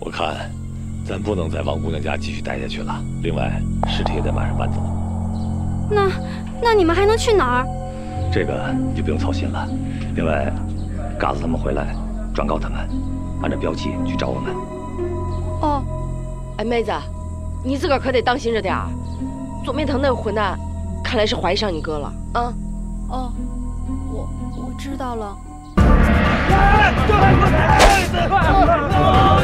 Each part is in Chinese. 我看，咱不能再王姑娘家继续待下去了。另外，尸体也得马上搬走。那你们还能去哪儿？这个你就不用操心了。另外，嘎子他们回来，转告他们，按照标记去找我们。哦，哎，妹子，你自个儿可得当心着点儿。左面堂那个混蛋，看来是怀上你哥了啊。哦，我知道了。 啊！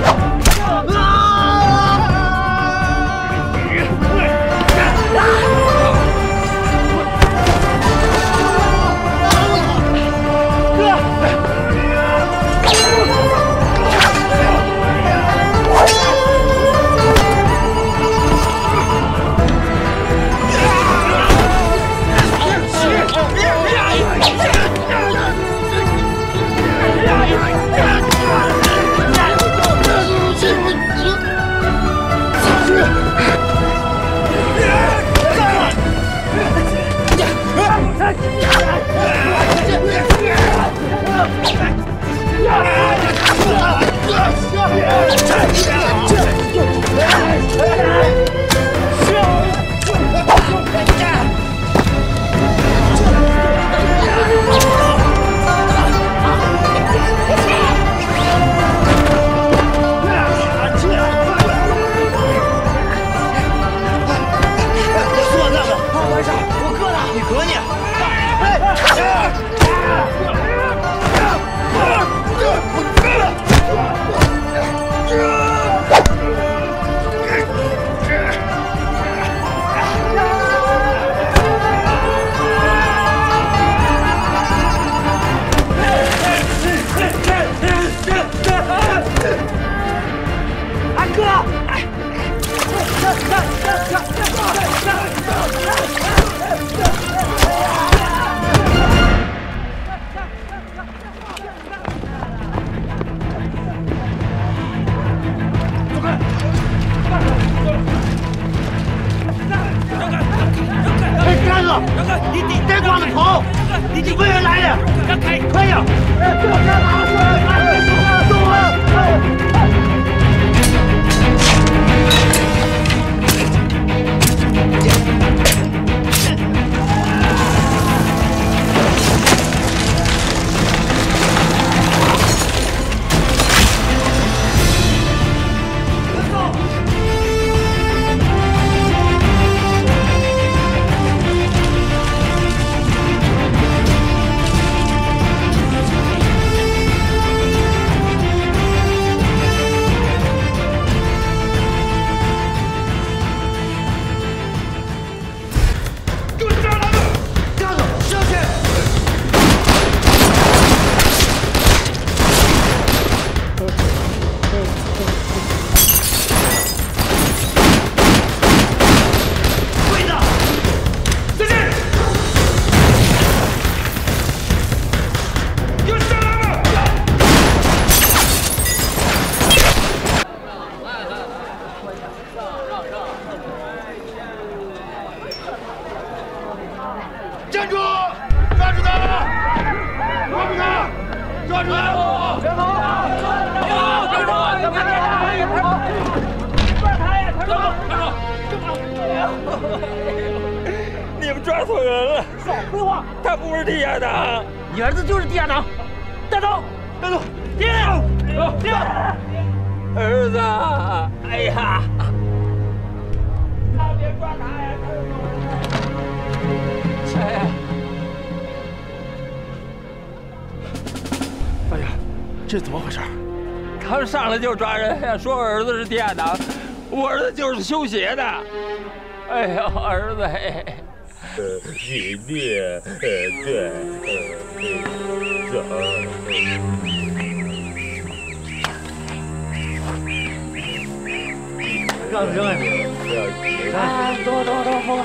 就抓人呀！说我儿子是地下党，我儿子就是修鞋的。哎呀，儿子！干什么呀？哎，等我，好了。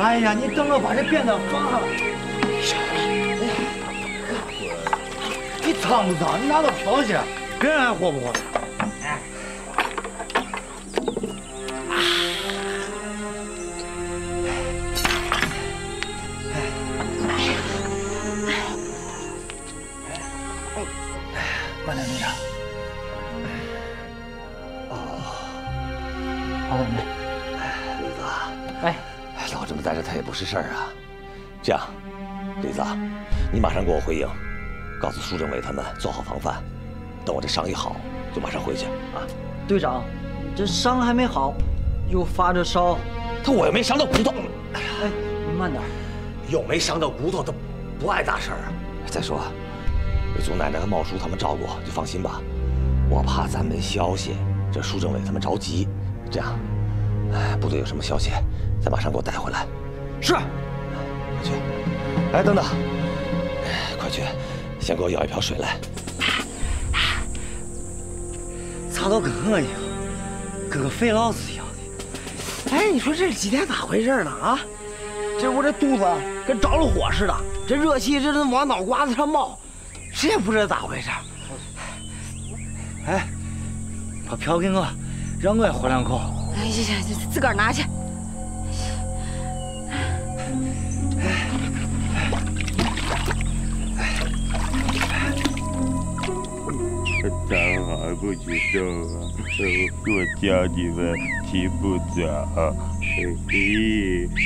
哎呀，你等着把这辫子放上了。 脏不脏？你拿到瓢去，跟人还活不活？哎，慢点，队长。哦，好了没？李子，哎，老这么待着他也不是事儿啊。这样，李子，你马上给我回营。 告诉苏政委他们做好防范，等我这伤一好，就马上回去啊！队长，这伤还没好，又发着烧。他我又没伤到骨头。哎，你慢点。又没伤到骨头，他不碍大事儿啊。再说，有祖奶奶和茂叔他们照顾，就放心吧。我怕咱没消息，这苏政委他们着急。这样，哎，部队有什么消息，再马上给我带回来。是。快去。哎，等等，快去。 先给我舀一瓢水来。擦到哥呀，哥非老死要的。哎，你说这几天咋回事呢？啊，这我这肚子跟着了火似的，这热气这能往脑瓜子上冒，谁也不知道咋回事。哎，把瓢给我，让我也喝两口。哎呀呀，自个儿拿去。不知道啊，我教你们听不着啊，嘿嘿，别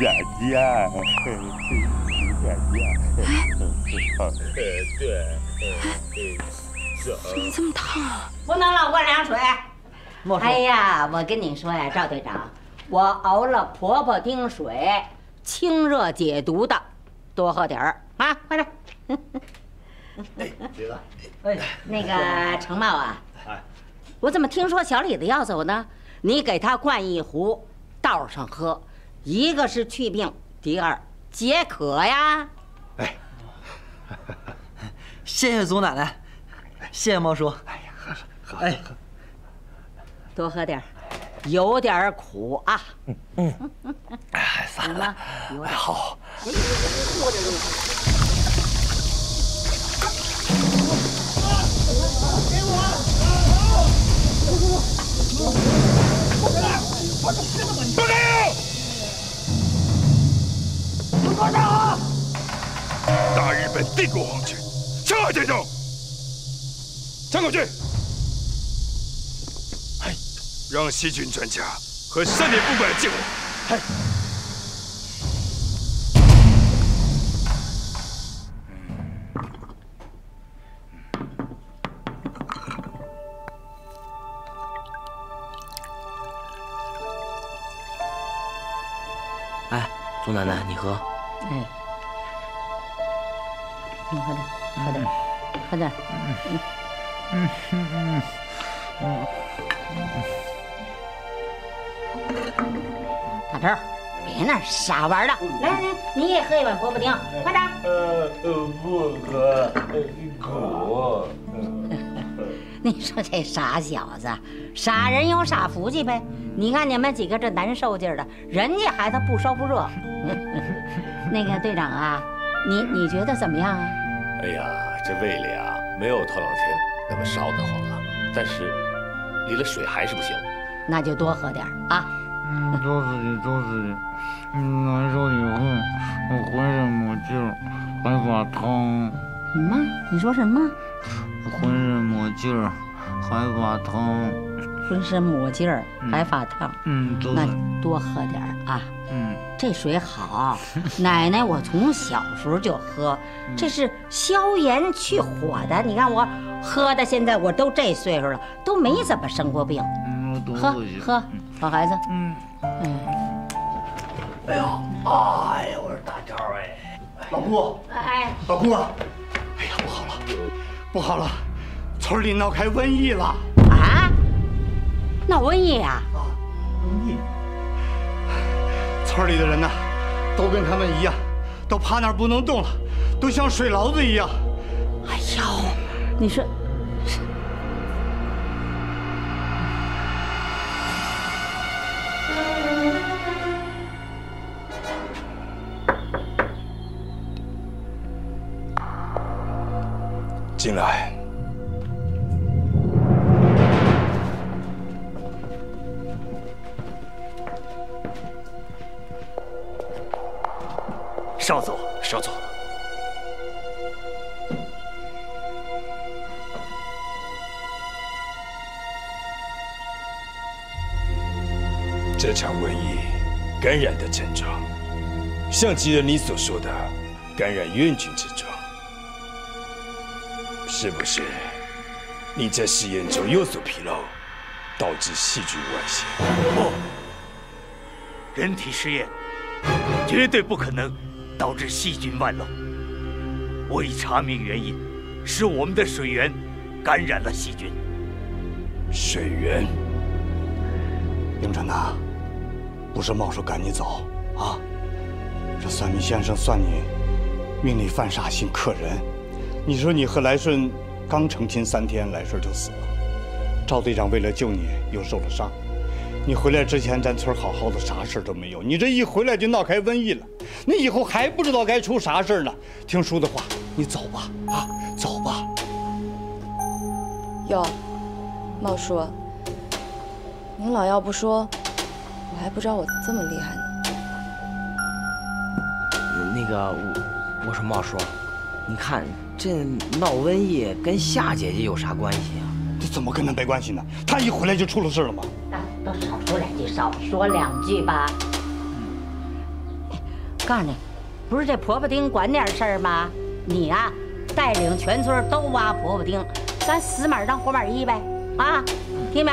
打架，别打架，对，走。怎么这么烫啊？不能老灌凉水。哎呀，我跟你说呀，赵队长，我熬了婆婆丁水，清热解毒的，多喝点儿啊，快点。 哎，橘子，哎，那个程茂啊，哎，我怎么听说小李子要走呢？你给他灌一壶，倒上喝，一个是去病，第二解渴呀。哎，谢谢祖奶奶，谢谢猫叔。哎呀，喝，哎，多喝点，有点苦啊。嗯嗯嗯，哎，散了，好。 放开！不放开啊！大日本帝国皇军，上海战争，张口去！嘿，让西军专家和山铁部队进我。嘿。姑奶奶，你喝。哎，你喝点，喝点，喝点。大周，别那瞎玩了。来来，你也喝一碗婆婆丁，快点。不喝，苦。你说这傻小子，傻人有傻福气呗。你看你们几个这难受劲儿的，人家孩子不烧不热。 那个队长啊，你觉得怎么样啊？哎呀，这胃里啊没有头两天那么烧得慌了，但是离了水还是不行。那就多喝点啊。嗯，多自己多自己，嗯，难受以后我浑身没劲儿，还发烫。什么？你说什么？浑身没劲儿，还发烫。浑身没劲儿，还发烫。嗯，那多喝点啊。嗯。 这水好，奶奶我从小时候就喝，这是消炎去火的。你看我喝的，现在我都这岁数了，都没怎么生过病。喝喝，好孩子。嗯嗯。哎呦，哎呦，我说大招哎，老姑，哎，老姑啊，哎呀，不好了，不好了，村里闹开瘟疫了啊！闹瘟疫啊？啊，瘟疫。 村里的人呢，都跟他们一样，都趴那儿不能动了，都像水牢子一样。哎呦，你说，进来。 少佐，少佐，这场瘟疫感染的症状，像极了你所说的感染院菌症状，是不是？你在实验中有所纰漏，导致细菌外泄。不，人体实验绝对不可能。 导致细菌外露，我已查明原因，是我们的水源感染了细菌。水源，应成呐，不是冒叔赶你走啊！这算命先生算你命里犯煞星克人，你说你和来顺刚成亲3天，来顺就死了。赵队长为了救你又受了伤。 你回来之前，咱村好好的，啥事都没有。你这一回来就闹开瘟疫了，那以后还不知道该出啥事呢。听叔的话，你走吧，啊，走吧。哟，茂叔，您老要不说，我还不知道我这么厉害呢。那个，我说茂叔，你看这闹瘟疫跟夏姐姐有啥关系啊？这怎么可能没关系呢？她一回来就出了事了嘛。那都少说两句，少说两句吧。告诉你，不是这婆婆丁管点事儿吗？你啊，带领全村都挖婆婆丁，咱死马当活马医呗。啊，听没？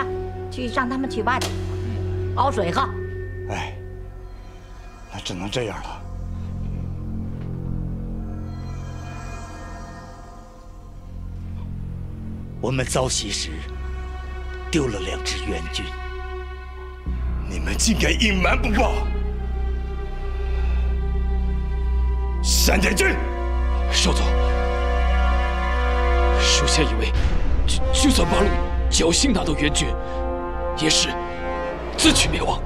去让他们去挖去，熬水喝。哎，那只能这样了。 我们遭袭时丢了2只援军，你们竟敢隐瞒不报！闪点军，少佐，属下以为，就算八路侥幸拿到援军，也是自取灭亡。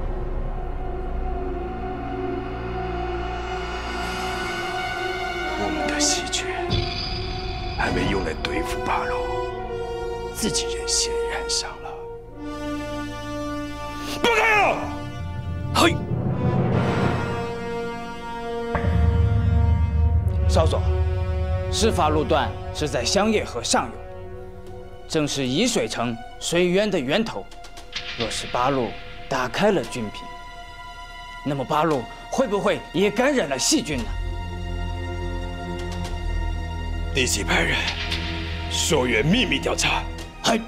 我们的喜鹊还被用来对付八路。 自己人先染上了，报告！嘿，少佐，事发路段是在香叶河上游，正是沂水城水源的源头。若是八路打开了军屏，那么八路会不会也感染了细菌呢？立即派人溯源秘密调查。 嗨，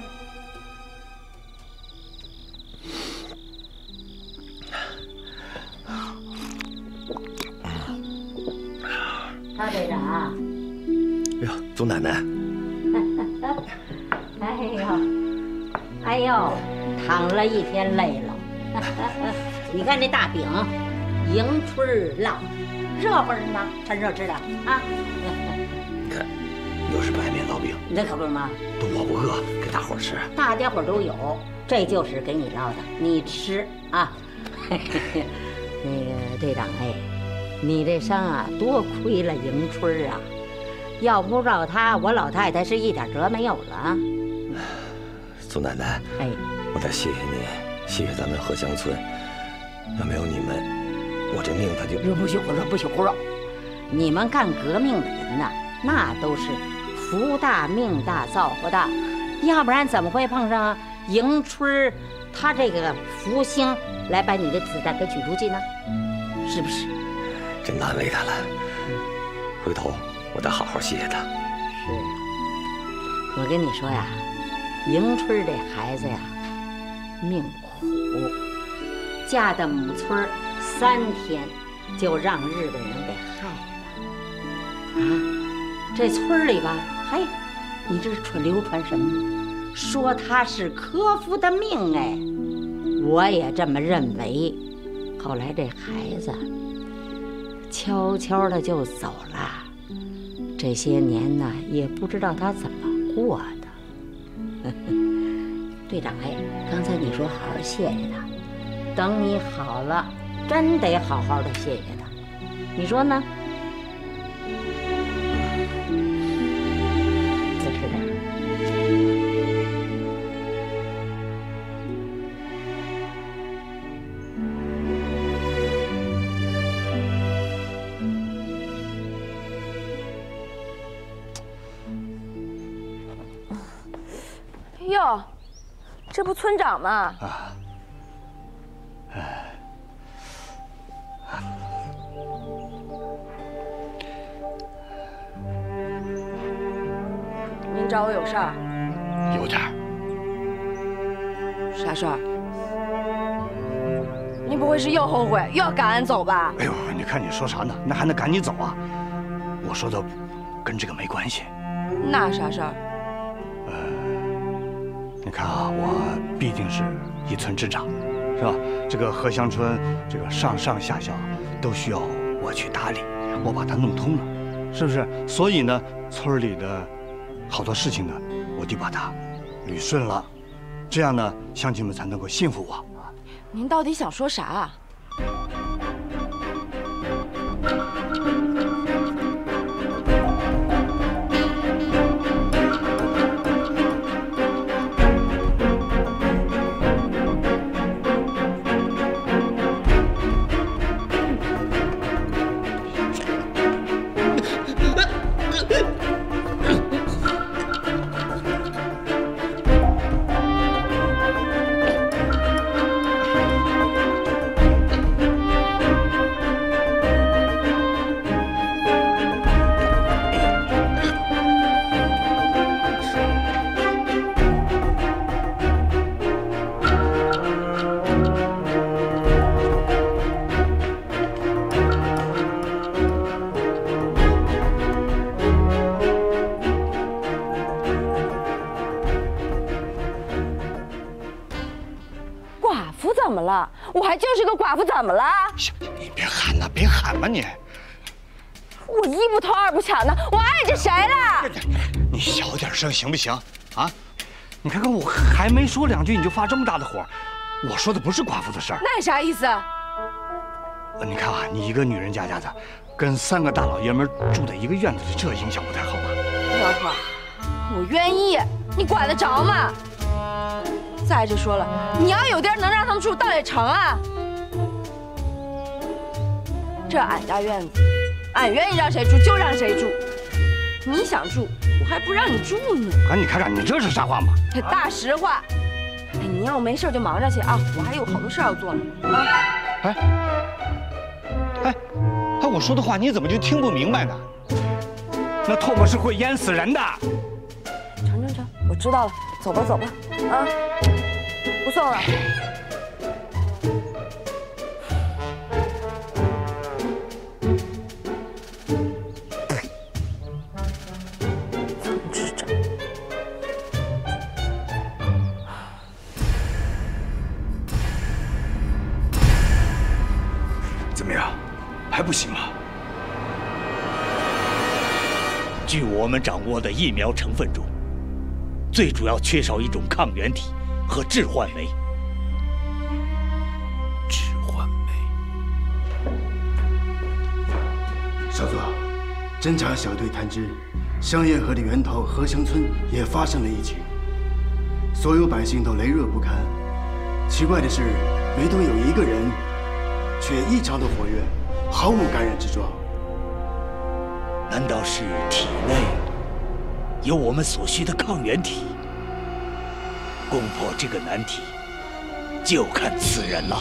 大队长。哎呀，总奶奶。哎呦，哎呦，躺了一天累了。你看这大饼，迎春烙，热乎吗？趁热吃的啊。你看。 又是白面烙饼，你这可不是吗？等我不饿，给大伙吃。大家伙都有，这就是给你烙的，你吃啊。那个队长哎，你这伤啊，多亏了迎春啊，要不照他，我老太太是一点辙没有了。祖奶奶，哎，我得谢谢你，谢谢咱们荷香村，要没有你们，我这命他就……不许胡说，不许胡说！你们干革命的人呐，那都是。 福大命大造化大，要不然怎么会碰上迎春他这个福星来把你的子弹给取出去呢？是不是？真难为他了，回头我得好好谢谢他。是，我跟你说呀，迎春这孩子呀，命苦，嫁到母村3天就让日本人给害了，啊，这村里吧。 哎，你这是流传什么？说他是科夫的命哎，我也这么认为。后来这孩子悄悄的就走了，这些年呢也不知道他怎么过的。队长哎，刚才你说好好谢谢他，等你好了，真得好好的谢谢他，你说呢？ 这不村长吗？啊，哎，您找我有事儿？有点儿。啥事儿？您不会是又后悔又要赶俺走吧？哎呦，你看你说啥呢？那还能赶你走啊？我说的跟这个没关系。那啥事儿？ 你看啊，我毕竟是一村之长，是吧？这个荷香村，这个上上下下都需要我去打理，我把它弄通了，是不是？所以呢，村里的好多事情呢，我就把它捋顺了，这样呢，乡亲们才能够信服我。您到底想说啥啊？ Good. 个寡妇怎么了？行，你别喊呐，别喊吧你。我一不偷二不抢的，我碍着谁了？你小点声行不行？啊？你看看我还没说两句你就发这么大的火，我说的不是寡妇的事儿。那有啥意思？你看啊，你一个女人家的，跟三个大老爷们住在一个院子里，这影响不太好吧？老婆，我愿意，你管得着吗？ 再者说了，你要有地儿能让他们住，倒也成啊。这俺家院子，俺愿意让谁住就让谁住。你想住，我还不让你住呢。哎，你看看，你这是啥话吗？大实话。哎，你要没事就忙着去啊，我还有好多事要做呢。啊，哎，我说的话你怎么就听不明白呢？那唾沫是会淹死人的。成，我知道了。 走吧，走吧，啊，不送了。怎么智障？怎么样，还不行啊？据我们掌握的疫苗成分中。 最主要缺少一种抗原体和致幻酶。致幻酶，少佐，侦察小队探知，香叶河的源头荷香村也发生了疫情，所有百姓都羸弱不堪。奇怪的是，唯独有一个人却异常的活跃，毫无感染之状。难道是体内？ 有我们所需的抗原体，攻破这个难题，就看此人了。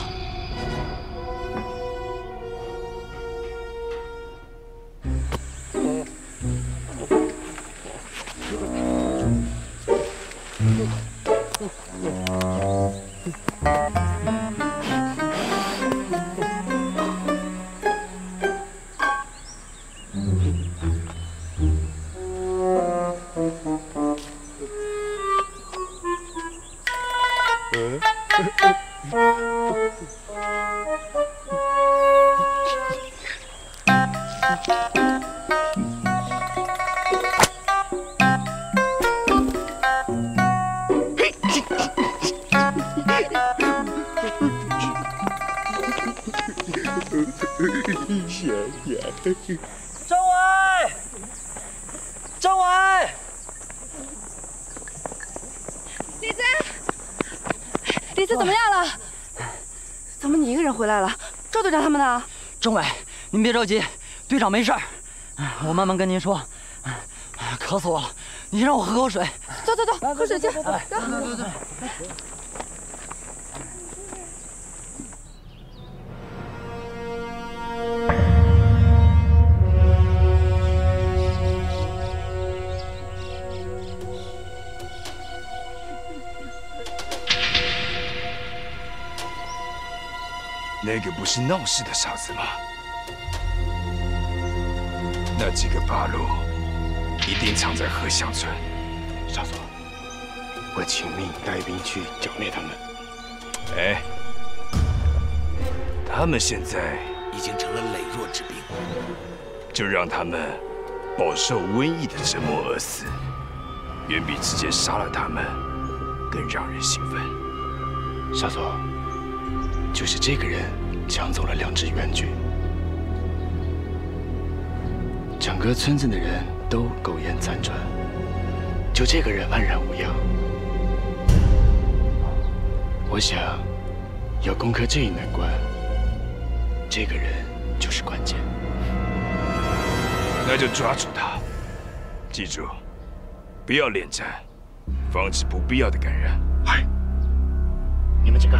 政委，您别着急，队长没事儿，我慢慢跟您说。渴死我了，你先让我喝口水。走走走，喝水去。走走走。那个不是闹事的傻子吗？那几个八路一定藏在荷香村。少佐，我请命带兵去剿灭他们。哎，他们现在已经成了羸弱之兵，就让他们饱受瘟疫的折磨而死，远比直接杀了他们更让人兴奋。少佐。 就是这个人抢走了2只援军，整个村子的人都苟延残喘，就这个人安然无恙。我想，要攻克这一难关，这个人就是关键。那就抓住他，记住，不要恋战，防止不必要的感染。嗨，你们几个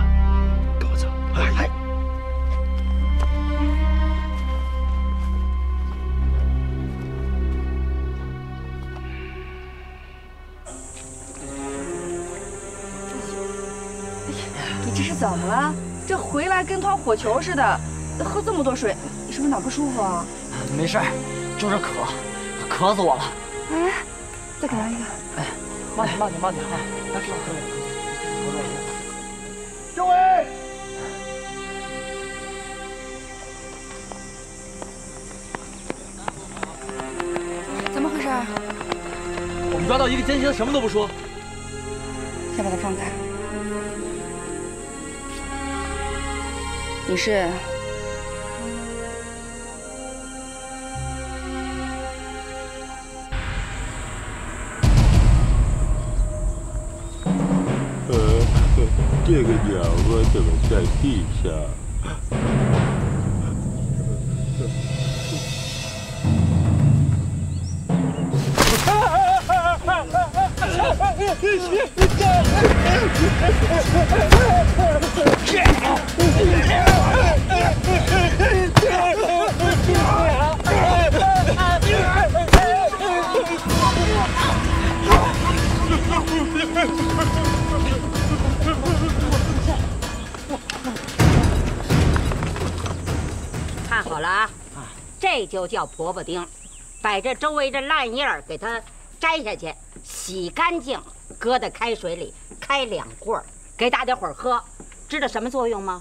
跟我走。 哎，你这是怎么了？这回来跟团火球似的，喝这么多水，你是不是哪不舒服啊？没事，就是渴死我了。哎，再给他一个。哎，慢点啊！来，少喝点。政委。抓到一个奸细，他什么都不说。要把他放开。你是？ 这个鸟窝怎么在地上？看好了啊，这就叫婆婆丁，把这周围的烂叶儿给它摘下去，洗干净，搁在开水里开2会儿，给大家伙儿喝。知道什么作用吗？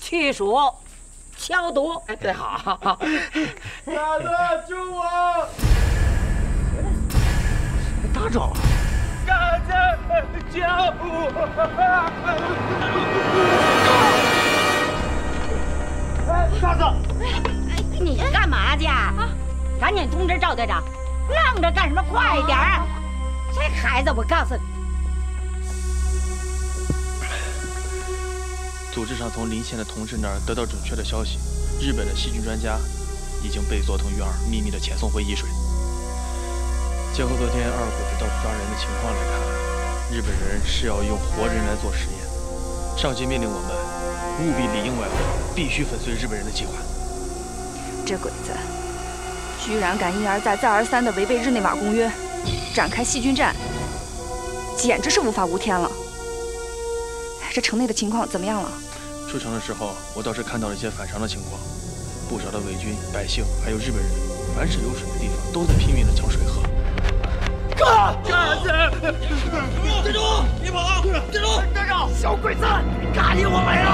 去暑，消毒。哎，对，好。大哥，救我！打着。 救我！大嫂，你干嘛去？赶紧通知赵队长，愣着干什么？快点儿！这孩子，我告诉你，组织上从临县的同志那儿得到准确的消息，日本的细菌专家已经被佐藤裕二秘密的遣送回伊水。结合昨天二鬼子到处抓人的情况来看。 日本人是要用活人来做实验，上级命令我们务必里应外合，必须粉碎日本人的计划。这鬼子居然敢一而再、再而三地违背日内瓦公约，展开细菌战，简直是无法无天了。这城内的情况怎么样了？出城的时候，我倒是看到了一些反常的情况，不少的伪军、百姓还有日本人，凡是有水的地方，都在拼命地抢水喝。 站住！别跑！站住！站住！小鬼子，赶紧我来了！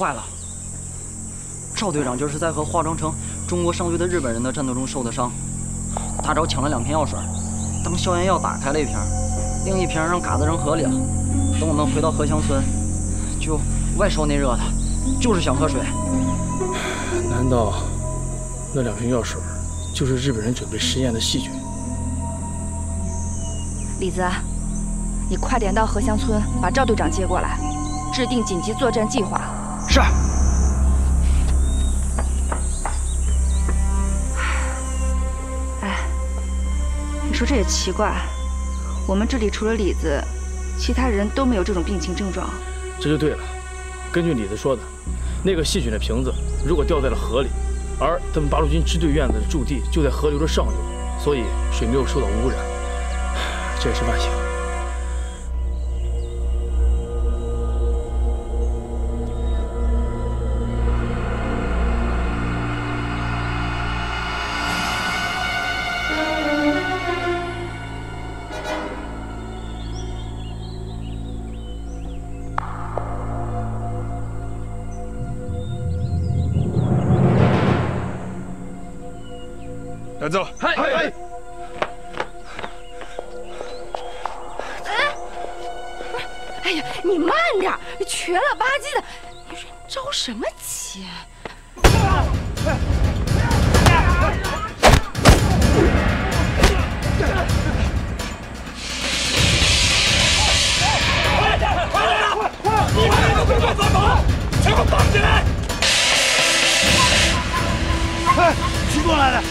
坏了，赵队长就是在和化妆成中国商队的日本人的战斗中受的伤。大钊抢了2瓶药水，当消炎药打开了1瓶，另1瓶让嘎子扔河里了。等我们回到荷香村，就外烧内热的，就是想喝水。难道那2瓶药水就是日本人准备实验的细菌？李子，你快点到荷香村把赵队长接过来，制定紧急作战计划。 是。哎，你说这也奇怪，我们这里除了李子，其他人都没有这种病情症状。这就对了。根据李子说的，那个细菌的瓶子如果掉在了河里，而咱们八路军支队院子的驻地就在河流的上游，所以水没有受到污染，这也是万幸。 走，嗨嗨！哎，哎呀，你慢点，瘸了吧唧的！你说着什么急？你们都别乱撒跑，全部绑起来！哎，骑过来了！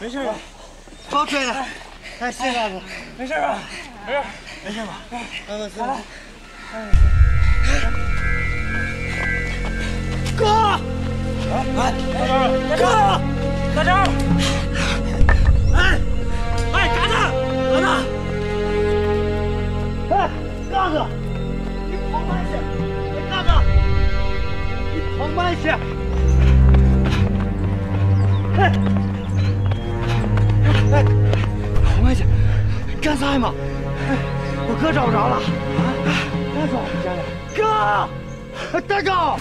没事吧？包退了。哎，谢大哥，没事吧？没事，没事吧？哥，哎，大招，大招，哎，哎，嘎子，嘎子，哎，嘎子，你旁边去，哎，嘎子，你旁边去，哎。 哎，我去，干啥嘛？哎，我哥找不着了。啊，他找回家了。哥，大狗，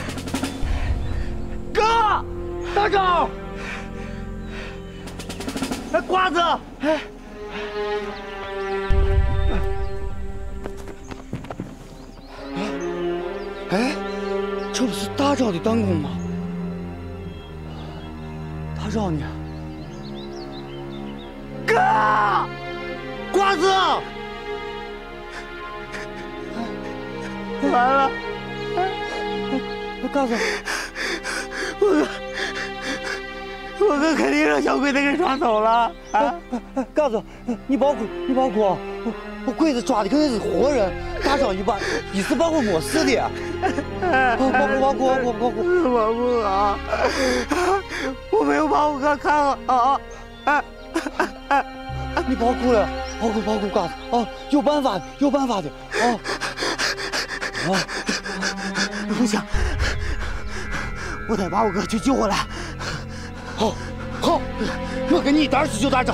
哥，大狗，哎，瓜子，哎，哎，这不是大赵的弹弓吗？大赵呢？ 哥，瓜子来了！哎，告诉我哥肯定让小鬼子给抓走了啊！告诉你保护，我鬼子抓的肯定是活人，大少一把，你是把我没事的。保护啊！我没有把我哥看好，哎。 你别哭了，别哭，干啥？哦，有办法的，哦，哦，不行，我得把我哥去救回来。好，我跟你一点去救大赵。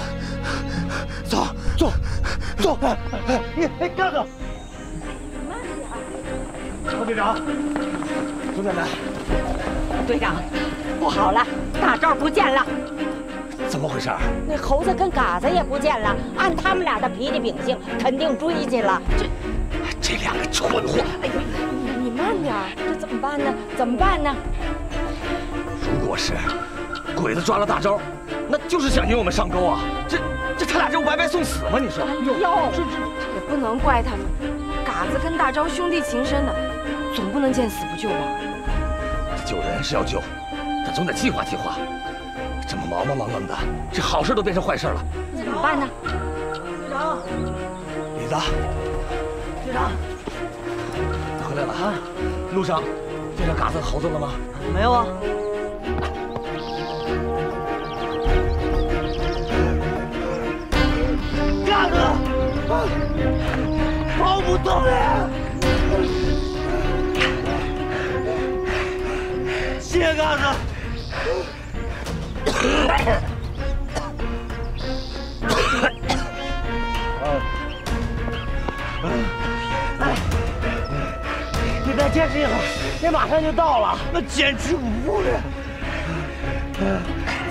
走，哎，干啥？曹队长，总队长，队长，不好了，大赵不见了。 怎么回事？那猴子跟嘎子也不见了。按他们俩的脾气秉性，肯定追去了。这两个蠢货！哎呀，你慢点，这怎么办呢？如果是鬼子抓了大招，那就是想引我们上钩啊！这他俩这不白白送死吗？你说？哟，这也不能怪他们。嘎子跟大招兄弟情深呢，总不能见死不救吧？救人是要救，但总得计划。 这么忙的，这好事都变成坏事了，那怎么办呢？队长，李子，队长，你回来了啊？路上见着嘎子猴子了吗？没有啊。嘎子，跑不动了。谢嘎子。 你再坚持一会儿，你马上就到了。那坚持5步了，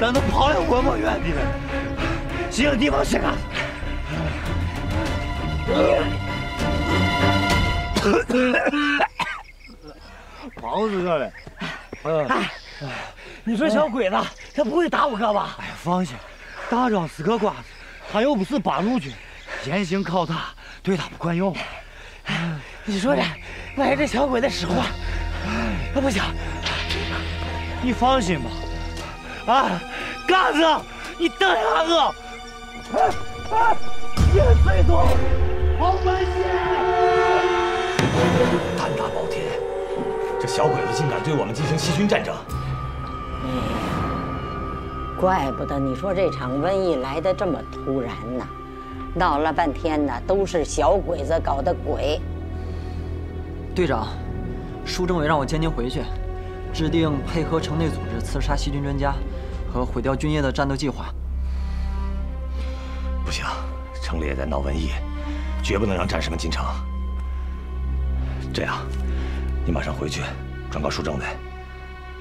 咱都跑了多么远的了？行个地方去啊！忙死我了，你说小鬼子他不会打我哥吧？哎呀，放心，大壮是个瓜子，他又不是八路军，严刑拷打对他不管用。你说这，万一这小鬼子使坏，那不行。你放心吧，啊，嘎子，你等下我。哎，叶飞多，洪文宪！胆大包天，这小鬼子竟敢对我们进行细菌战争！哎，怪不得你说这场瘟疫来得这么突然呢，闹了半天呢，都是小鬼子搞的鬼。队长，舒政委让我接您回去，制定配合城内组织刺杀细菌专家和毁掉军业的战斗计划。 不行，城里也在闹瘟疫，绝不能让战士们进城。这样，你马上回去转告舒政委，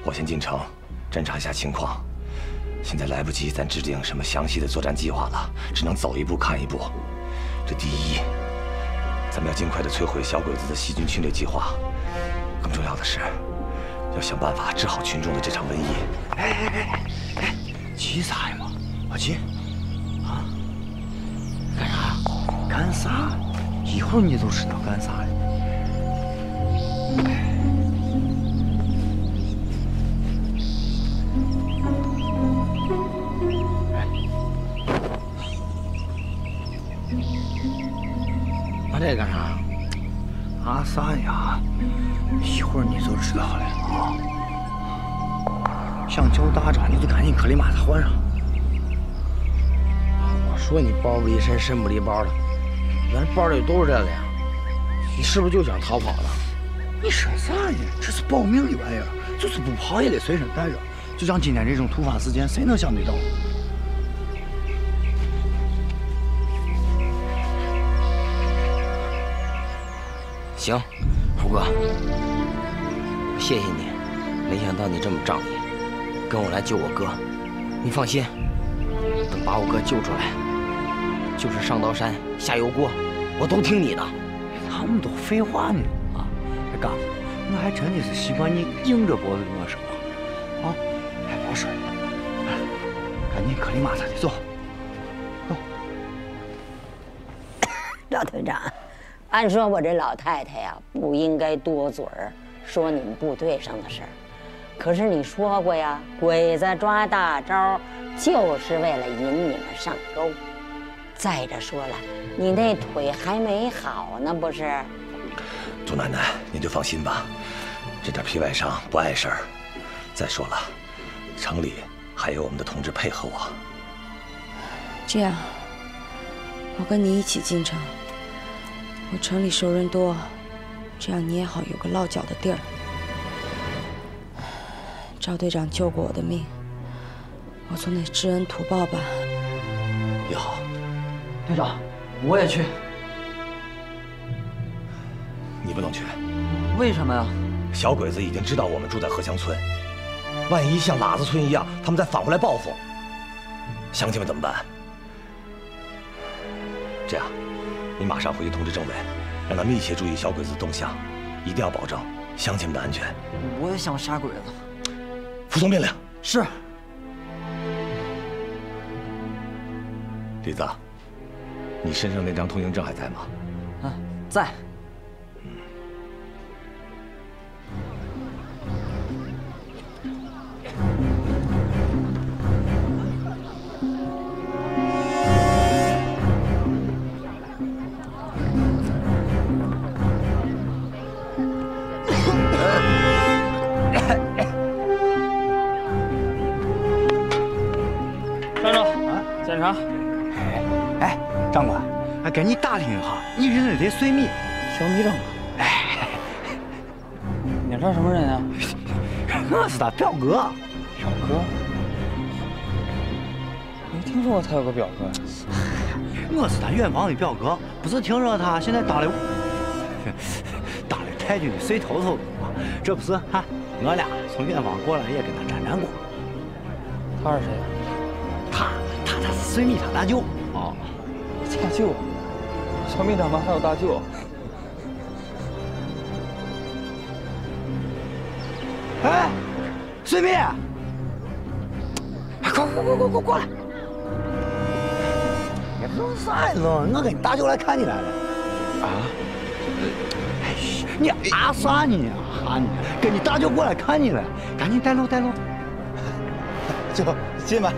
我先进城侦查一下情况。现在来不及咱制定什么详细的作战计划了，只能走一步看一步。这第一，咱们要尽快的摧毁小鬼子的细菌侵略计划。更重要的是，要想办法治好群众的这场瘟疫。哎，急啥呀？老七。 干啥？干啥？以后你都知道干啥了。哎，拿这干啥？阿三呀，一会儿你就知道了啊！橡胶搭着，你得赶紧可里马子换上。 说你包不离身，身不离包的，咱包里都是这个呀。你是不是就想逃跑了？你说啥呢？这是保命的玩意儿，就是不跑也得随身带着。就像今天这种突发事件，谁能想得到？行，猴哥，谢谢你，没想到你这么仗义，跟我来救我哥。你放心，等把我哥救出来。 就是上刀山下油锅，我都听你的。他们都废话呢啊！这刚，我还真的是习惯你硬着脖子跟我说话啊！哎，别说了，赶紧可里马子的走。走。老团长，按说我这老太太呀，不应该多嘴儿说你们部队上的事儿，可是你说过呀，鬼子抓大招就是为了引你们上钩。 再者说了，你那腿还没好呢，不是？祖奶奶，您就放心吧，这点皮外伤不碍事儿。再说了，城里还有我们的同志配合我。这样，我跟你一起进城。我城里熟人多，这样你也好有个落脚的地儿。赵队长救过我的命，我总得知恩图报吧。也好。 队长，我也去。你不能去，为什么呀？小鬼子已经知道我们住在河乡村，万一像喇子村一样，他们再反过来报复，乡亲们怎么办？这样，你马上回去通知政委，让他密切注意小鬼子的动向，一定要保证乡亲们的安全。我也想杀鬼子，服从命令。是。李子。 你身上那张通行证还在吗？啊，在。站住！啊，检查。 长官，俺跟你打听一下，你认得这水米？小米长官。哎，你这什么人啊？我是他表哥。表哥？没听说过他有个表哥。我是他远房的表哥，不是听说他现在当了太君的水头头吗？这不是哈，我俩从远方过来也跟他沾沾光。他是谁？他是水米他大舅。哦。 大舅，小米他妈还有大舅。哎，水米，快过来！你愣啥子？我跟你大舅来看你来了。啊？哎，你啊啥呢？啊你，跟你大舅过来看你了，赶紧带路带路。舅，进吧。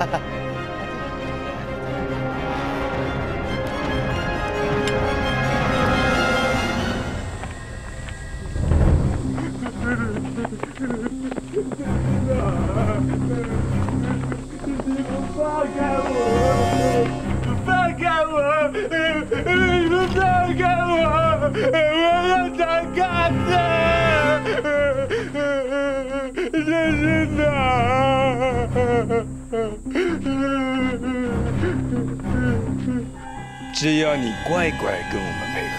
只要你乖乖跟我们配合，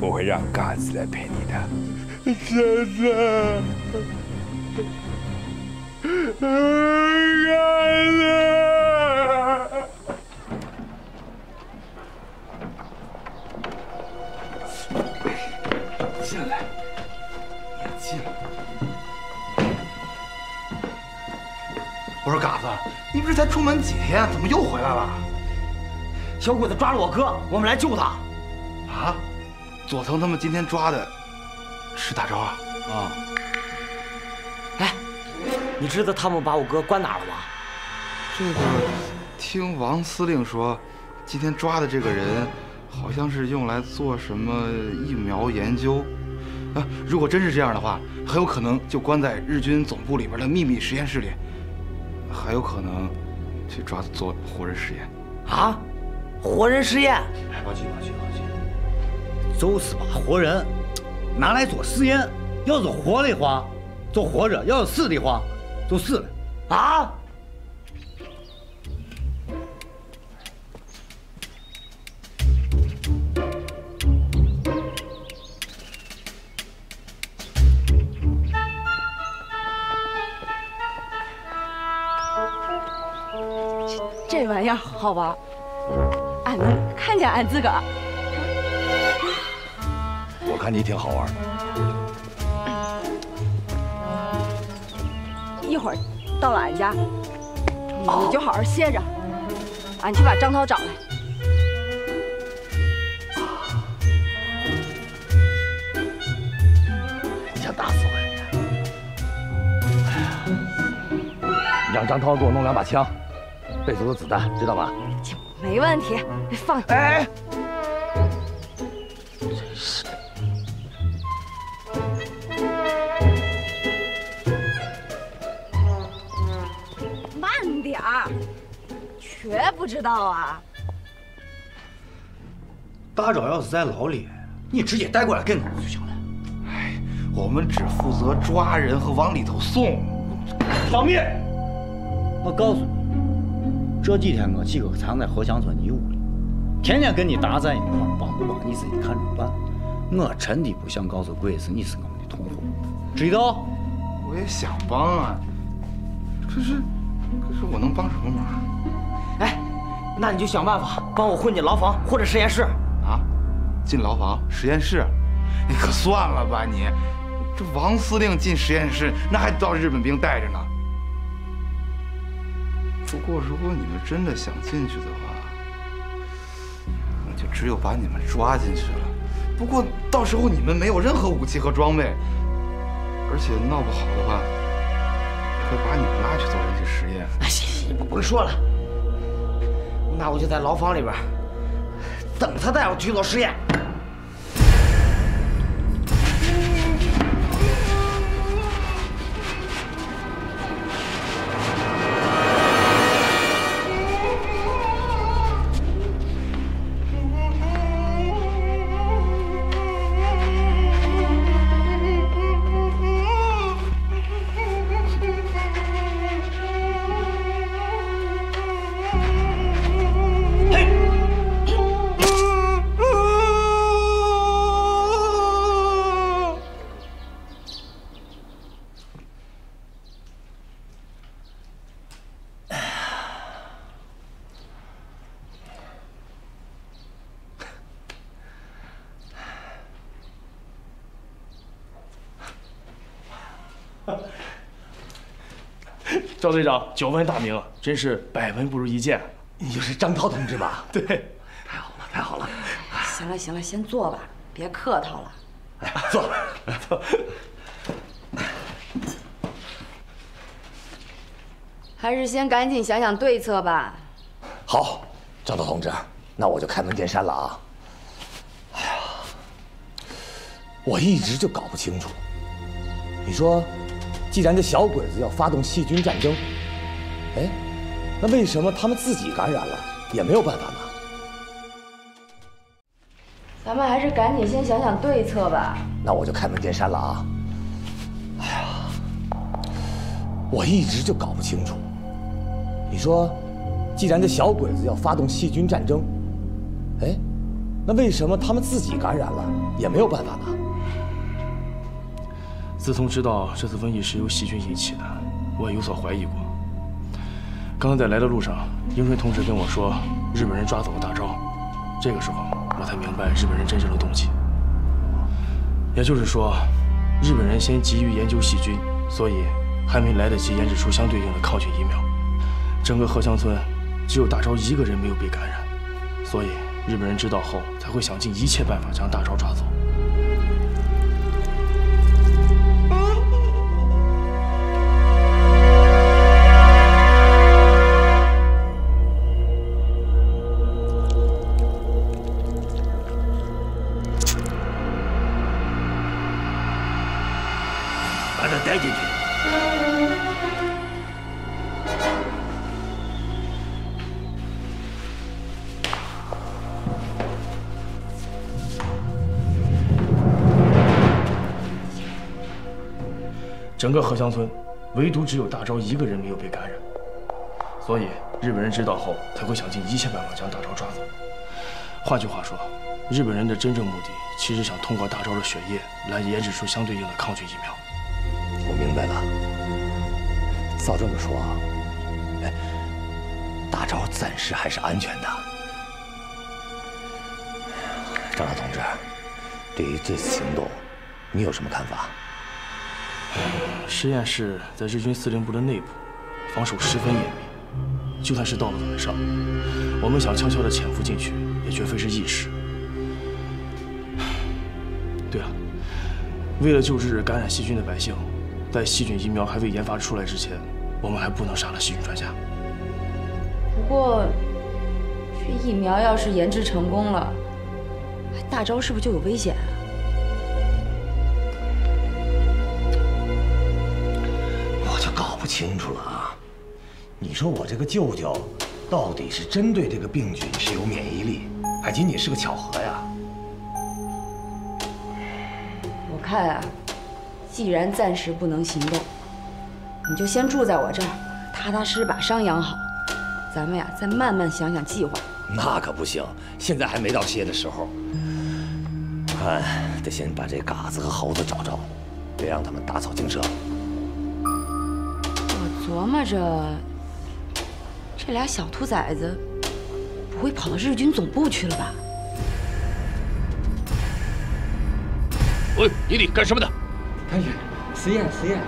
我会让嘎子来陪你的。真的，嘎子，进来，你进来。我说嘎子，你不是才出门几天，怎么又回来了？ 小鬼子抓了我哥，我们来救他。啊！佐藤他们今天抓的是大钊啊！啊！哎，你知道他们把我哥关哪了吗？这个，听王司令说，今天抓的这个人好像是用来做什么疫苗研究。啊，如果真是这样的话，很有可能就关在日军总部里边的秘密实验室里，还有可能去抓做活人实验。啊！ 活人实验，我去！都是把活人拿来做实验，要是活的话，就活着；要是死的话，就死了。啊！这玩意儿好玩。 俺能看见俺自个儿，我看你挺好玩。一会儿到了俺家，你就好好歇着，俺去把张涛找来。你想打死我？你让张涛给我弄两把枪，备足了子弹，知道吗？ 没问题，放心。哎，真是。慢点儿，瘸不知道啊。大钊要是在牢里，你直接带过来给我就行了。哎，我们只负责抓人和往里头送。放屁！我告诉你。 这几天我几个藏在何乡村泥屋里，天天跟你搭在一块儿，帮不帮你自己看着办。我真的不想告诉鬼子你是我们的同伙，知道？我也想帮啊，可是我能帮什么忙？哎，那你就想办法帮我混进牢房或者实验室啊！进牢房、实验室，你可算了吧你！这王司令进实验室，那还到日本兵带着呢。 不过，如果你们真的想进去的话，那就只有把你们抓进去了。不过到时候你们没有任何武器和装备，而且闹不好的话，也会把你们拉去做人体实验。哎，行行，我不会说了。那我就在牢房里边等他带我去做实验。 赵队长9问大名，真是100问不如一见。你就是张涛同志吧？对，太好了，太好了。行了，行了，先坐吧，别客套了。哎，坐，坐。还是先赶紧想想对策吧。好，张涛同志，那我就开门见山了啊。哎呀，我一直就搞不清楚。你说，既然这小鬼子要发动细菌战争，哎，那为什么他们自己感染了也没有办法呢？咱们还是赶紧先想想对策吧。那我就开门见山了啊！哎呀，我一直就搞不清楚。你说，既然这小鬼子要发动细菌战争，哎。 那为什么他们自己感染了也没有办法呢？自从知道这次瘟疫是由细菌引起的，我也有所怀疑过。刚刚在来的路上，英顺同志跟我说日本人抓走了大钊，这个时候我才明白日本人真正的动机。也就是说，日本人先急于研究细菌，所以还没来得及研制出相对应的抗菌疫苗。整个鹤乡村只有大钊一个人没有被感染，所以。 日本人知道后，才会想尽一切办法将大钊抓走。把他带进去。整个鹤乡村，唯独只有大钊一个人没有被感染，所以日本人知道后才会想尽一切办法将大钊抓走。换句话说，日本人的真正目的其实想通过大钊的血液来研制出相对应的抗菌疫苗。我明白了。照这么说，哎，大钊暂时还是安全的。张大同志，对于这次行动，你有什么看法？ 实验室在日军司令部的内部，防守十分严密。就算是到了晚上，我们想悄悄地潜伏进去，也绝非是易事。对了，为了救治感染细菌的百姓，在细菌疫苗还未研发出来之前，我们还不能杀了细菌专家。不过，这疫苗要是研制成功了，大钊是不是就有危险啊？ 不清楚了啊！你说我这个舅舅，到底是真对这个病菌是有免疫力，还仅仅是个巧合呀？我看啊，既然暂时不能行动，你就先住在我这儿，踏踏实实把伤养好。咱们呀，再慢慢想想计划。那可不行，现在还没到歇的时候。看，得先把这嘎子和猴子找着，别让他们打草惊蛇。 琢磨着，这俩小兔崽子不会跑到日军总部去了吧？喂，你你干什么的？开始实验，实验。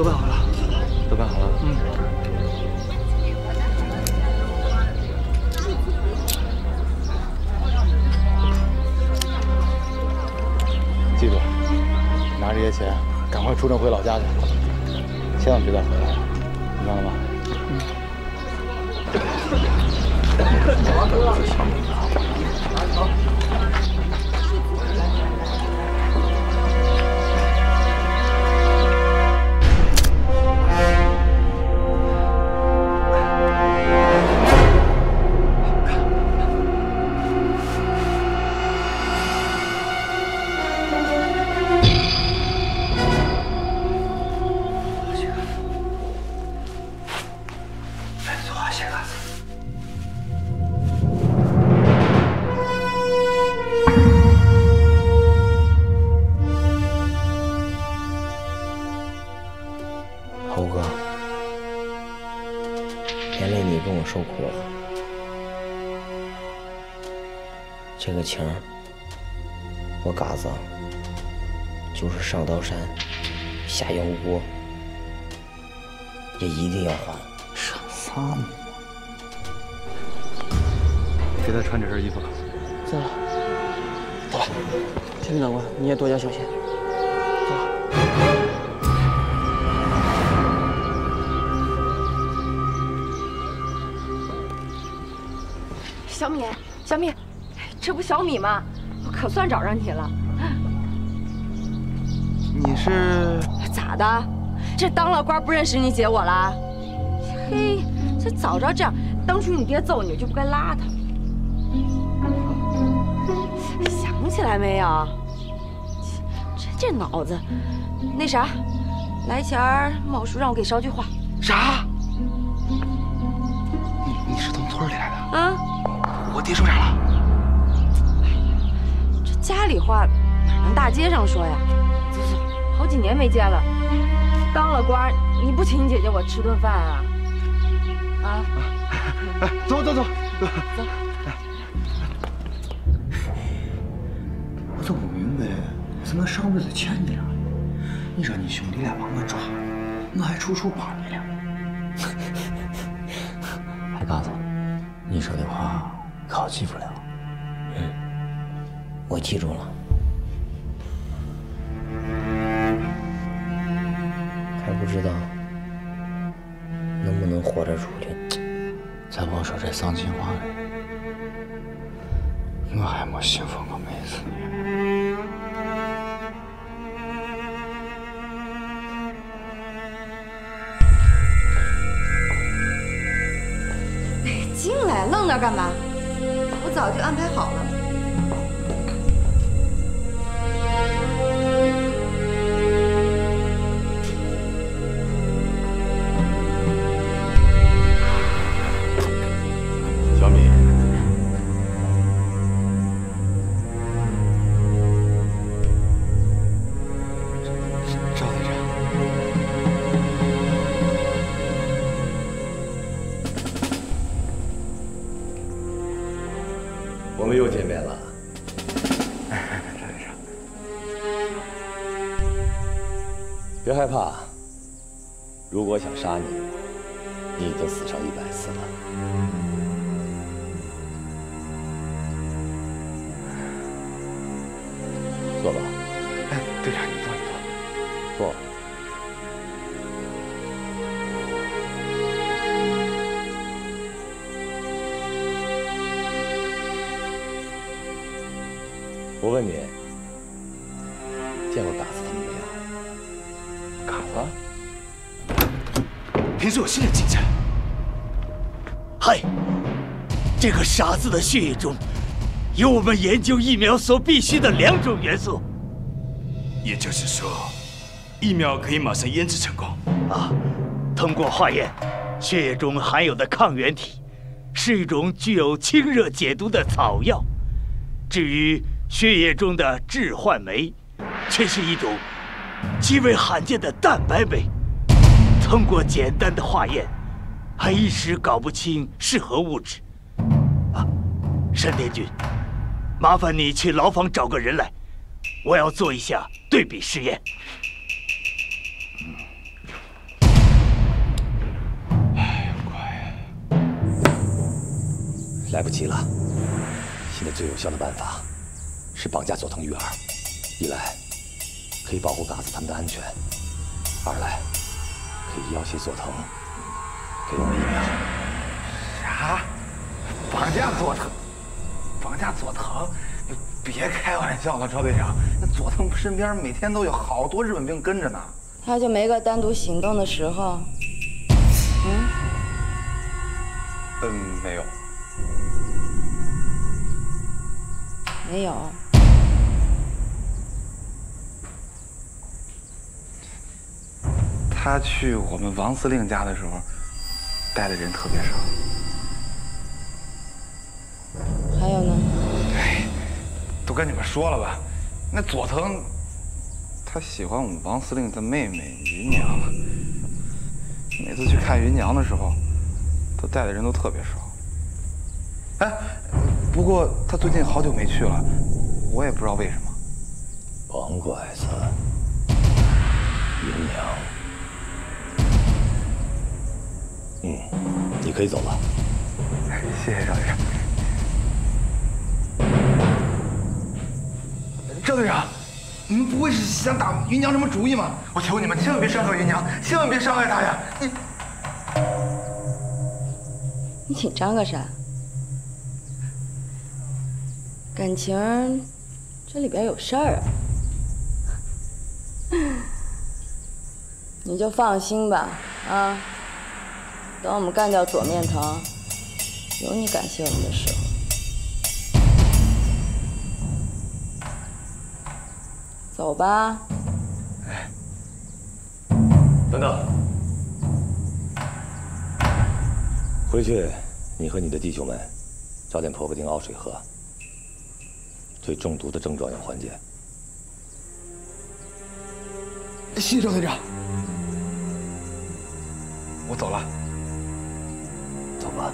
都办好了，都办好了。嗯。记住，拿这些钱，赶快出征回老家去，千万别再回来了，明白了吗？嗯。 这个情儿，我嘎子就是上刀山，下油锅，也一定要还。上啥呢？给他穿这身衣服。知道了。走吧。田长官，你也多加小心。 小敏，小敏，这不小米吗？我可算找上你了。你是咋的？这当了官不认识你姐我了？嘿，这早知道这样，当初你爹揍你就不该拉他。想起来没有？这脑子，那啥，来前儿茂叔让我给捎句话。啥？你是从村里来的？啊。 我爹说啥了？这家里话哪能大街上说呀？走走，好几年没见了，当了官你不请姐姐我吃顿饭啊？啊！哎，走走走走！我怎么不明白，咱们上辈子欠你啥？你让你兄弟俩把我抓，我还处处帮你俩。哎，嘎子，你说的话。 好欺负了，嗯，我记住了。还不知道能不能活着出去。再甭说这丧亲话了，我还没幸福过妹子呢。进来，愣那干嘛？ 我早就安排好了。小米，赵队长，我们又见面了，赵队长，别害怕。如果想杀你，你已经死上100次了。坐吧。哎，队长，你坐，你坐，坐。我问你，见过嘎子他们没有？嘎子？凭着我现在进去。嗨，这个傻子的血液中有我们研究疫苗所必需的2种元素。也就是说，疫苗可以马上研制成功。啊，通过化验，血液中含有的抗原体是一种具有清热解毒的草药。至于 血液中的致幻酶，却是一种极为罕见的蛋白酶。通过简单的化验，还一时搞不清是何物质。啊，山田君，麻烦你去牢房找个人来，我要做一下对比实验。来不及了。现在最有效的办法是绑架佐藤玉儿，一来可以保护嘎子他们的安全，二来可以要挟佐藤给我们疫苗。啥？绑架佐藤？ 别开玩笑了，赵队长，那佐藤身边每天都有好多日本兵跟着呢，他就没个单独行动的时候。没有，没有。他去我们王司令家的时候，带的人特别少。还有呢？ 都跟你们说了吧，那佐藤，他喜欢我们王司令的妹妹芸娘，每次去看芸娘的时候，他带的人都特别少。哎，不过他最近好久没去了，我也不知道为什么。甭拐子，芸娘，你可以走了。谢谢赵队长。 赵队长，你们不会是想打芸娘什么主意吗？我求你们千万别伤害芸娘，千万别伤害她呀！你紧张个啥？感情这里边有事儿啊？你就放心吧，啊！等我们干掉左面堂，有你感谢我们的时候。 走吧。哎，等等，回去你和你的弟兄们找点婆婆丁熬水喝，对中毒的症状有缓解。谢谢赵队长，我走了。走吧。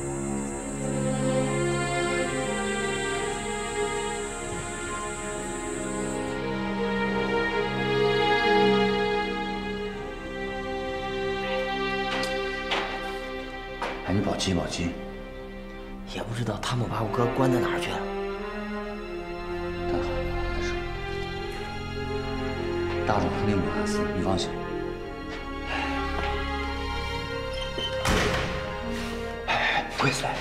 你保机保机，也不知道他们把我哥关到哪儿去了。干好你的事。大佐是令武汉斯，你放心。哎，跪下来，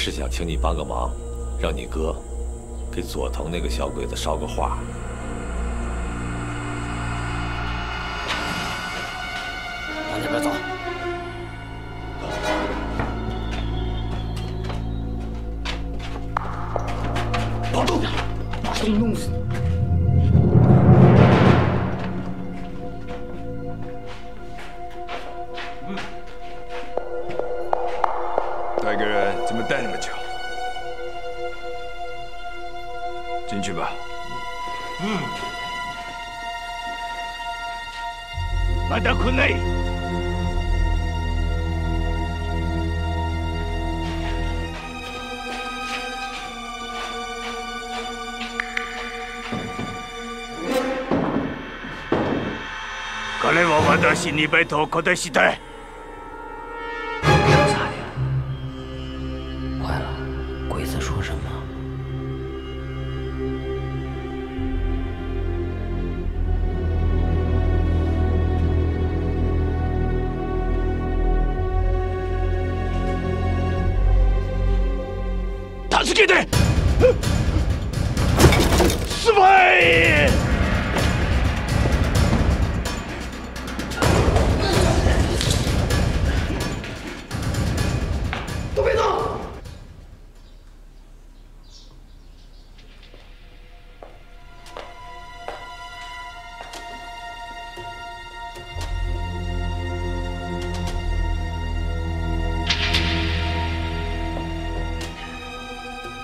是想请你帮个忙，让你哥给佐藤那个小鬼子捎个话。往那边走。老动点，马上弄死你！ 带个人。带那么久。进去吧。まだ来ない。彼は私にベッドを固定した。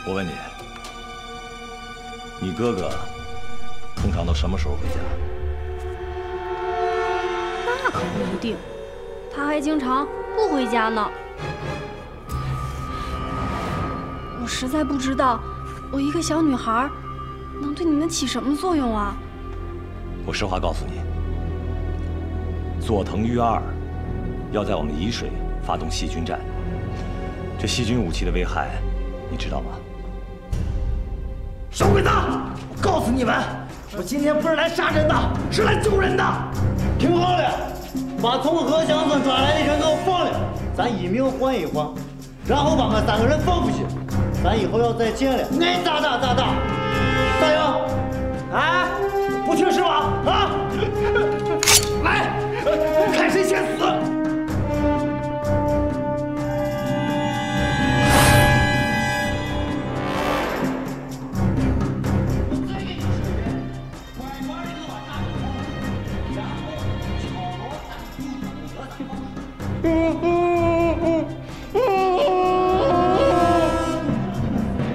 我问你，你哥哥通常都什么时候回家？那可不一定，他还经常不回家呢。我实在不知道，我一个小女孩能对你们起什么作用啊！我实话告诉你，佐藤裕二要在我们沂水发动细菌战，这细菌武器的危害，你知道吗？ 少鬼子！我告诉你们，我今天不是来杀人的，是来救人的。听好了，把从河乡村抓来的人给我放了，咱一命换一换，然后把俺三个人放出去。咱以后要再见了，爱咋打咋打。大英，哎，不听是吧？啊！来，看谁先死。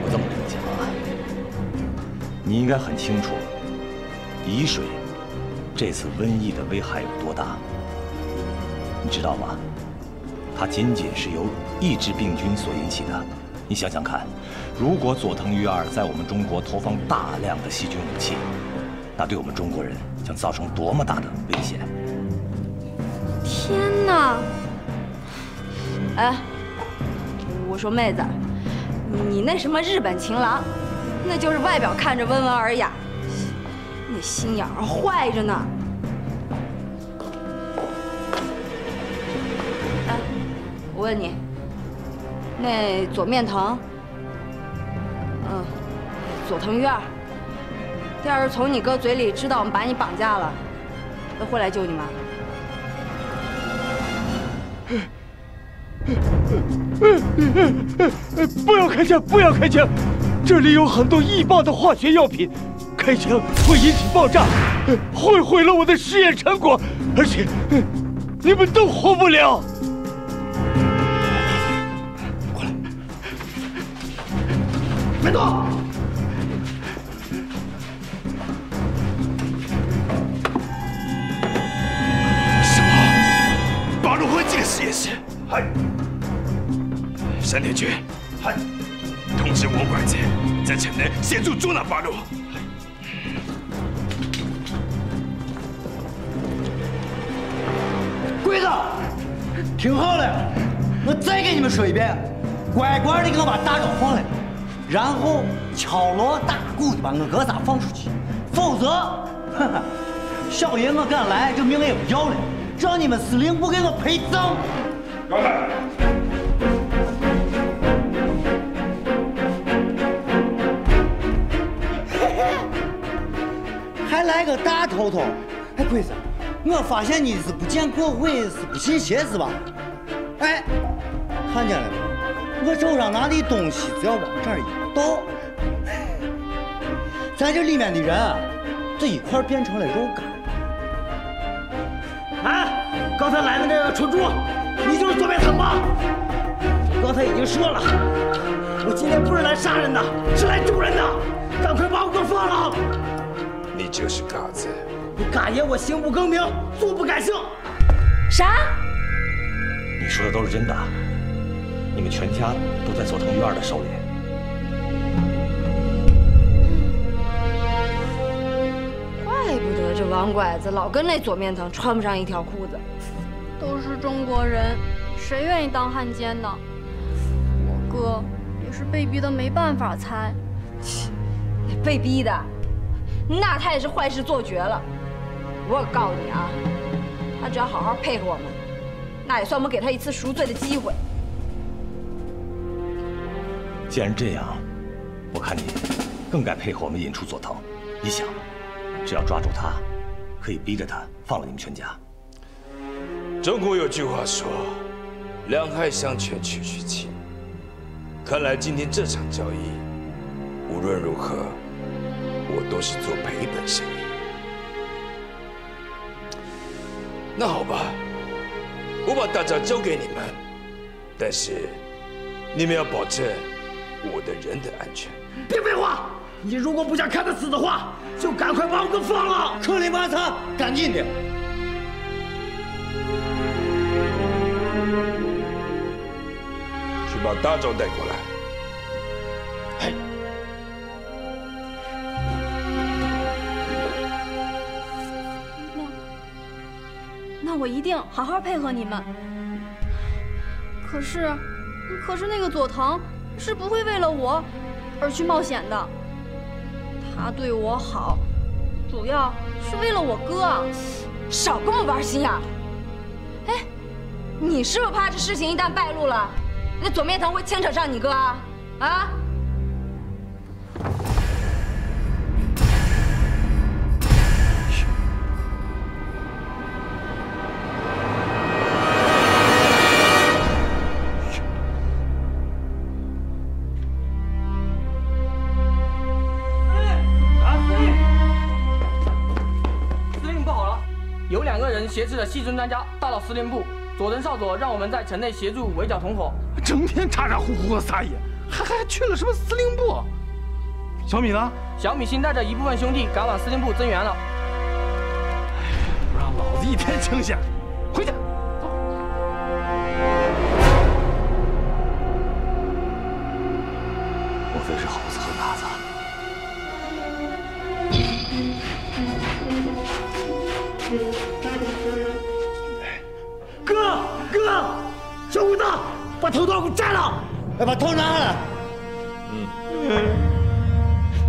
我这么跟你讲啊，你应该很清楚，沂水这次瘟疫的危害有多大，你知道吗？它仅仅是由一支病菌所引起的。你想想看，如果佐藤裕二在我们中国投放大量的细菌武器，那对我们中国人将造成多么大的危险！天哪！ 哎，我说妹子，你那什么日本情郎，那就是外表看着温文尔雅，那心眼儿坏着呢。哎，我问你，那左面堂，佐藤裕二，要是从你哥嘴里知道我们把你绑架了，他会来救你吗？ 不要开枪！不要开枪！这里有很多易爆的化学药品，开枪会引起爆炸，会毁了我的实验成果，而且你们都活不了。过来，别动！什么？八路会这个实验室？嗨！ 山田君，嗨，通知我管子，在城南协助捉拿八路。鬼子，听好了，我再给你们说一遍，乖乖的给我把大招放了，然后敲锣打鼓的把我哥仨放出去，否则，哈哈，小爷我敢来，这命也不要了，让你们司令部给我陪葬。老板。 还来个大头头，哎，鬼子，我发现你是不见国会是不信邪是吧？哎，看见了没？我手上拿的东西只要往这儿一倒，咱这里面的人啊，这一块变成了肉干。哎，刚才来的那个蠢猪，你就是左边他妈。刚才已经说了，我今天不是来杀人的，是来救人的。赶快把我给放了！你就是嘎子！你敢言我行不更名，坐不改姓。啥？你说的都是真的？你们全家都在佐藤裕二的手里。 怪不得这王拐子老跟那左面堂穿不上一条裤子。都是中国人，谁愿意当汉奸呢？我哥也是被逼的没办法才。被逼的，那他也是坏事做绝了。我告诉你啊，他只要好好配合我们，那也算我们给他一次赎罪的机会。既然这样，我看你更该配合我们引出佐藤。你想？ 只要抓住他，可以逼着他放了你们全家。中国有句话说：“两害相权取其轻。”看来今天这场交易，无论如何，我都是做赔本生意。那好吧，我把大招交给你们，但是你们要保证我的人的安全。别废话！ 你如果不想看他死的话，就赶快把我给放了！克里马他，赶紧的！去把大招带过来。嘿，那我一定好好配合你们。可是那个佐藤是不会为了我而去冒险的。 他对我好，主要是为了我哥。少跟我玩心眼儿！哎，你是不是怕这事情一旦败露了，那左面堂会牵扯上你哥啊？啊？挟持了西村专家大到司令部，佐藤少佐让我们在城内协助围剿同伙，整天咋咋呼呼的撒野，还去了什么司令部？小米呢？小米新带着一部分兄弟赶往司令部增援了。不让老子一天清闲，回去。 把头刀给我摘了！哎，把头拿下来。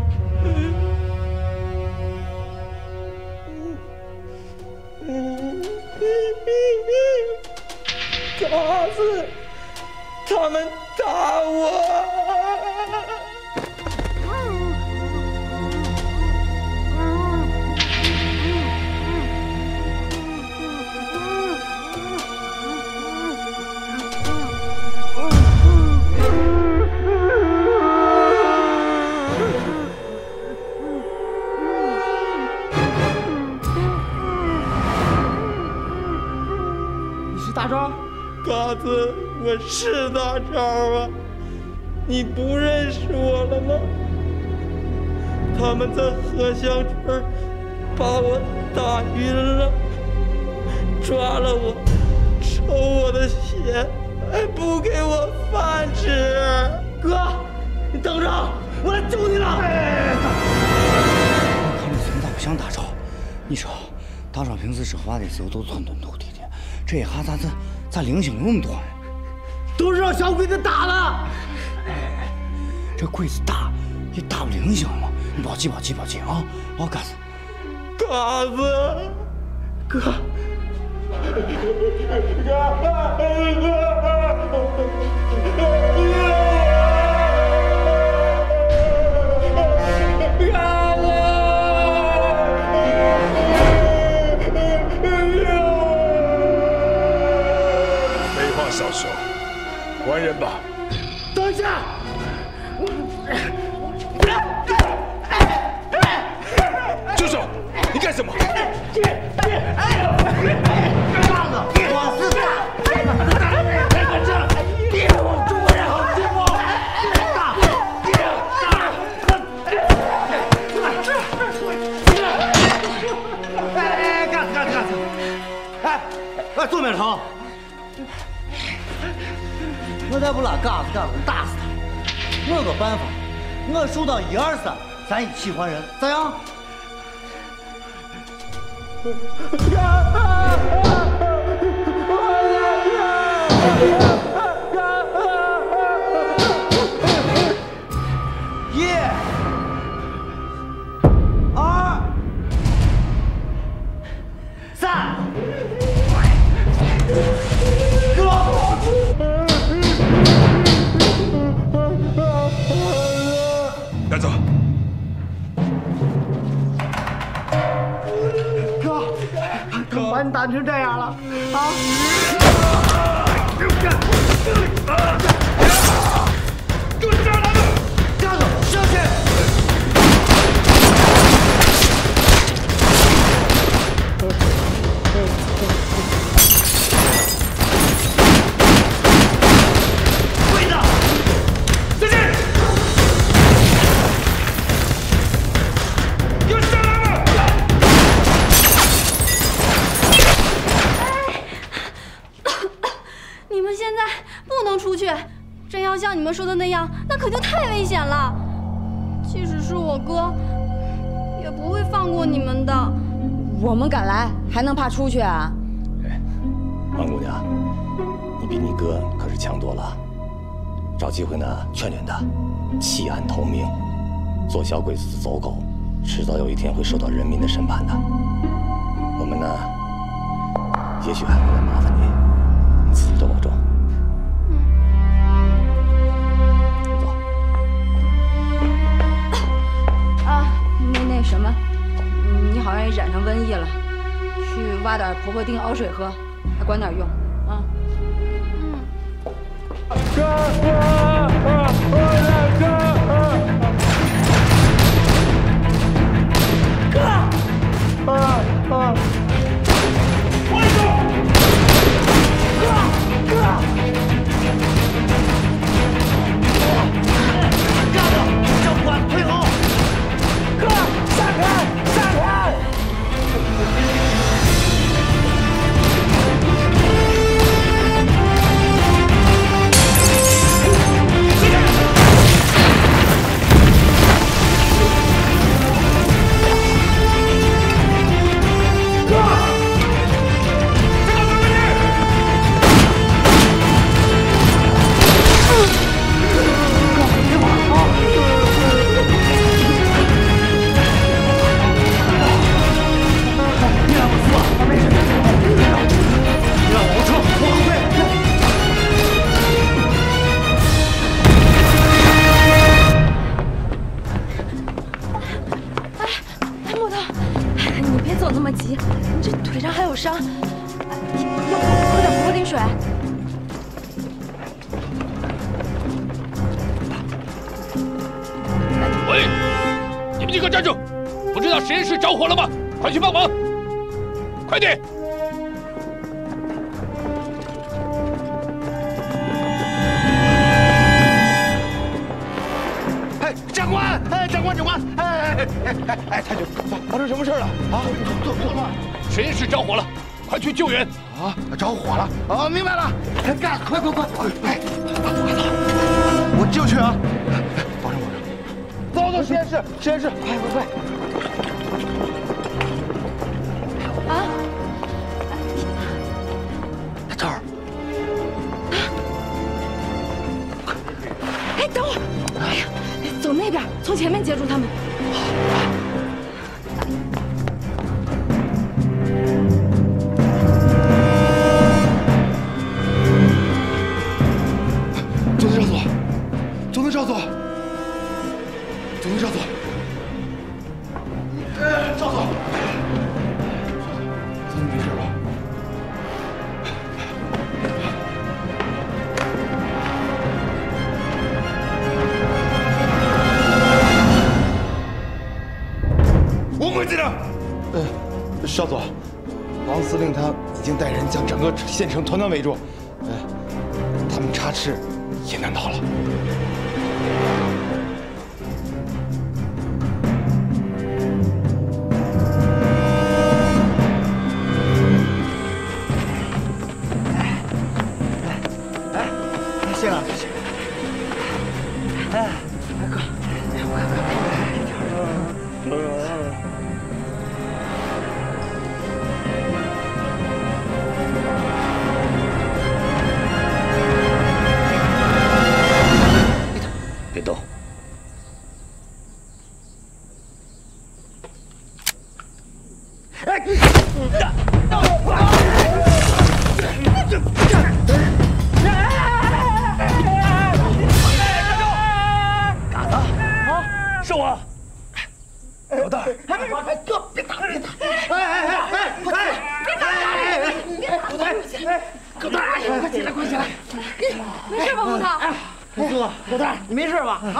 嘎子，他们打我！ 嘎子，我是大招啊！你不认识我了吗？他们在荷香村把我打晕了，抓了我，抽我的血，还不给我饭吃。哥，你等着，我来救你了！他们存在不想打招，你说，打招平时说话的时候都吞吞吐吐的，这一下咋零星那么多呢？都是让小鬼子打了。哎，这鬼子打也打不零星嘛，你保气保气保气啊！老嘎子，嘎子，哥，嘎子。 少说，还人吧！等一下！住手！你干什么？大哥，我是大，别往中国。哎，杜勉成，我再不拉嘎子干我打死他！我个办法，我数到1、2、3，咱一起还人，咋样？把你打成这样了啊！给我站住！站住！上去！跪着！在这儿！给我站住！ 出去，真要像你们说的那样，那肯定太危险了。即使是我哥，也不会放过你们的。我们敢来，还能怕出去啊？哎，王姑娘，你比你哥可是强多了。找机会呢，劝劝他，弃暗投明，做小鬼子走狗，迟早有一天会受到人民的审判的。我们呢，也许还会来麻烦你，你自己多保重。 什么？你好像也染上瘟疫了，去挖点婆婆丁熬水喝，还管点用啊！少佐，王司令他已经带人将整个县城团团围住，他们插翅也难逃了。谢了。哎，大哥，快！ 别动！打他！啊，是我。老大，哥，别打，别打！哎，别打！老大，老大，快起来，快起来！没事吧，老大？ 哥，老大，你没事吧？啊！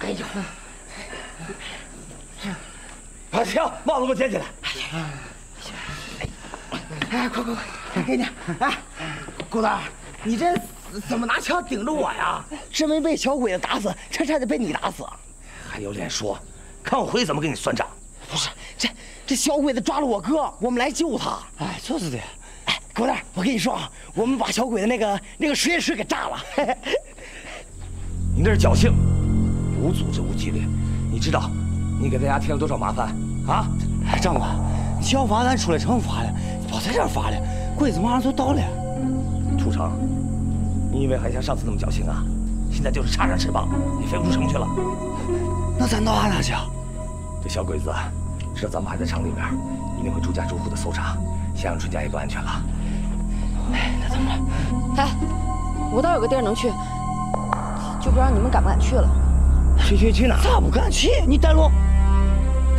哎呦！啊，行，帽子给我捡起来。哎，快，给你。哎，狗蛋，你这怎么拿枪顶着我呀？真没被小鬼子打死，这差点被你打死。还有脸说？看我回去怎么跟你算账！不是，这小鬼子抓了我哥，我们来救他。哎，就是的。哎，狗蛋，我跟你说啊，我们把小鬼子那个实验室给炸了。 你那是侥幸，无组织无纪律。你知道，你给大家添了多少麻烦啊？哎，长官，你要罚咱出来惩罚了，你跑在这儿罚了，鬼子马上就到了。土城，你以为还像上次那么侥幸啊？现在就是插上翅膀也飞不出城去了。那咱到哪去啊？这小鬼子知道咱们还在厂里边，一定会逐家逐户的搜查，想让春家也不安全了。哎，那怎么着？哎，我倒有个地儿能去。 就不知道你们敢不敢去了？去哪？咋不敢去？你带路。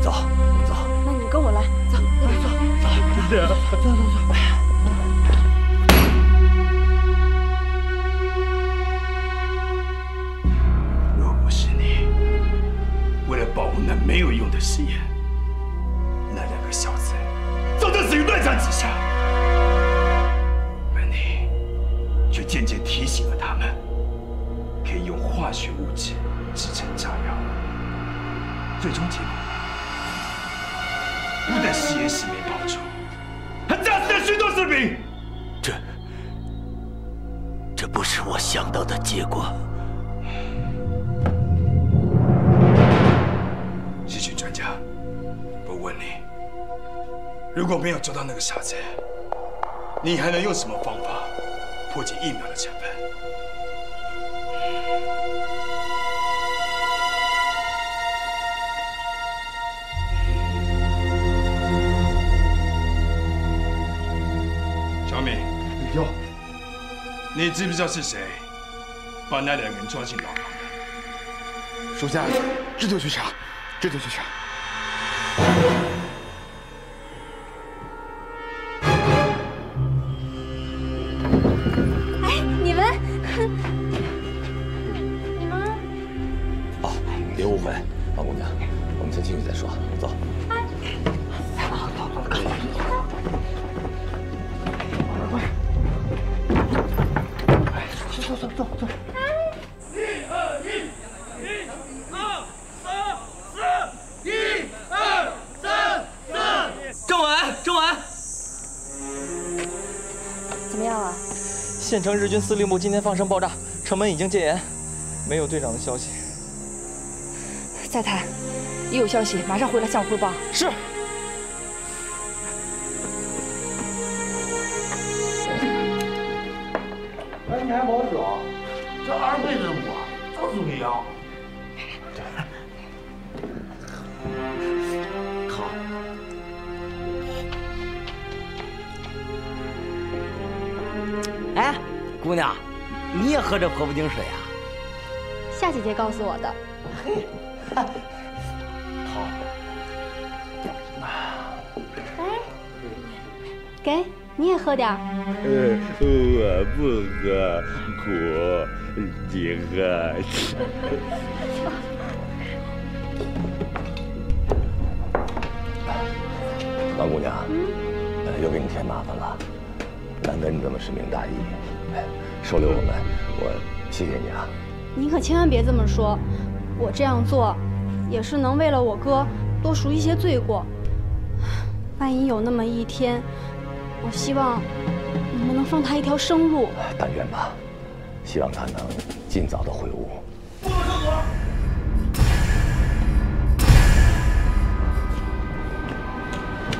走，我们走。那你跟我来，走，走。哎呀。 若不是你为了保护那没有用的实验，那两个小子早就死于乱枪之下。而你却渐渐提醒了他们。 可以用化学物质制成炸药，最终结果不但实验室没保住，还炸死了许多士兵。这不是我想到的结果。日军专家，我问你，如果没有抓到那个傻子，你还能用什么方法破解疫苗的成分？ 小敏，有，你知不知道是谁把那两个人抓进牢房的？属下这就去查。哎，你们。 别误会，王姑娘，我们先进去再说。走。好，走。1、2、1、2、3、4、1、2、3、4。郑文，怎么样啊？县城日军司令部今天放生爆炸，城门已经戒严，没有队长的消息。 再谈，一有消息马上回来向我汇报。是。哎，你还保守，这二辈子我就是没要。好。哎，姑娘，你也喝这婆婆精水啊？夏姐姐告诉我的。嘿。 好。哎，给你也喝点儿。我不喝苦，你喝。王姑娘，又给你添麻烦了。难得你这么深明大义，收留我们，我谢谢你啊。您可千万别这么说。 我这样做，也是能为了我哥多赎一些罪过。万一有那么一天，我希望你们能放他一条生路。但愿吧。希望他能尽早的回屋。不能上锁！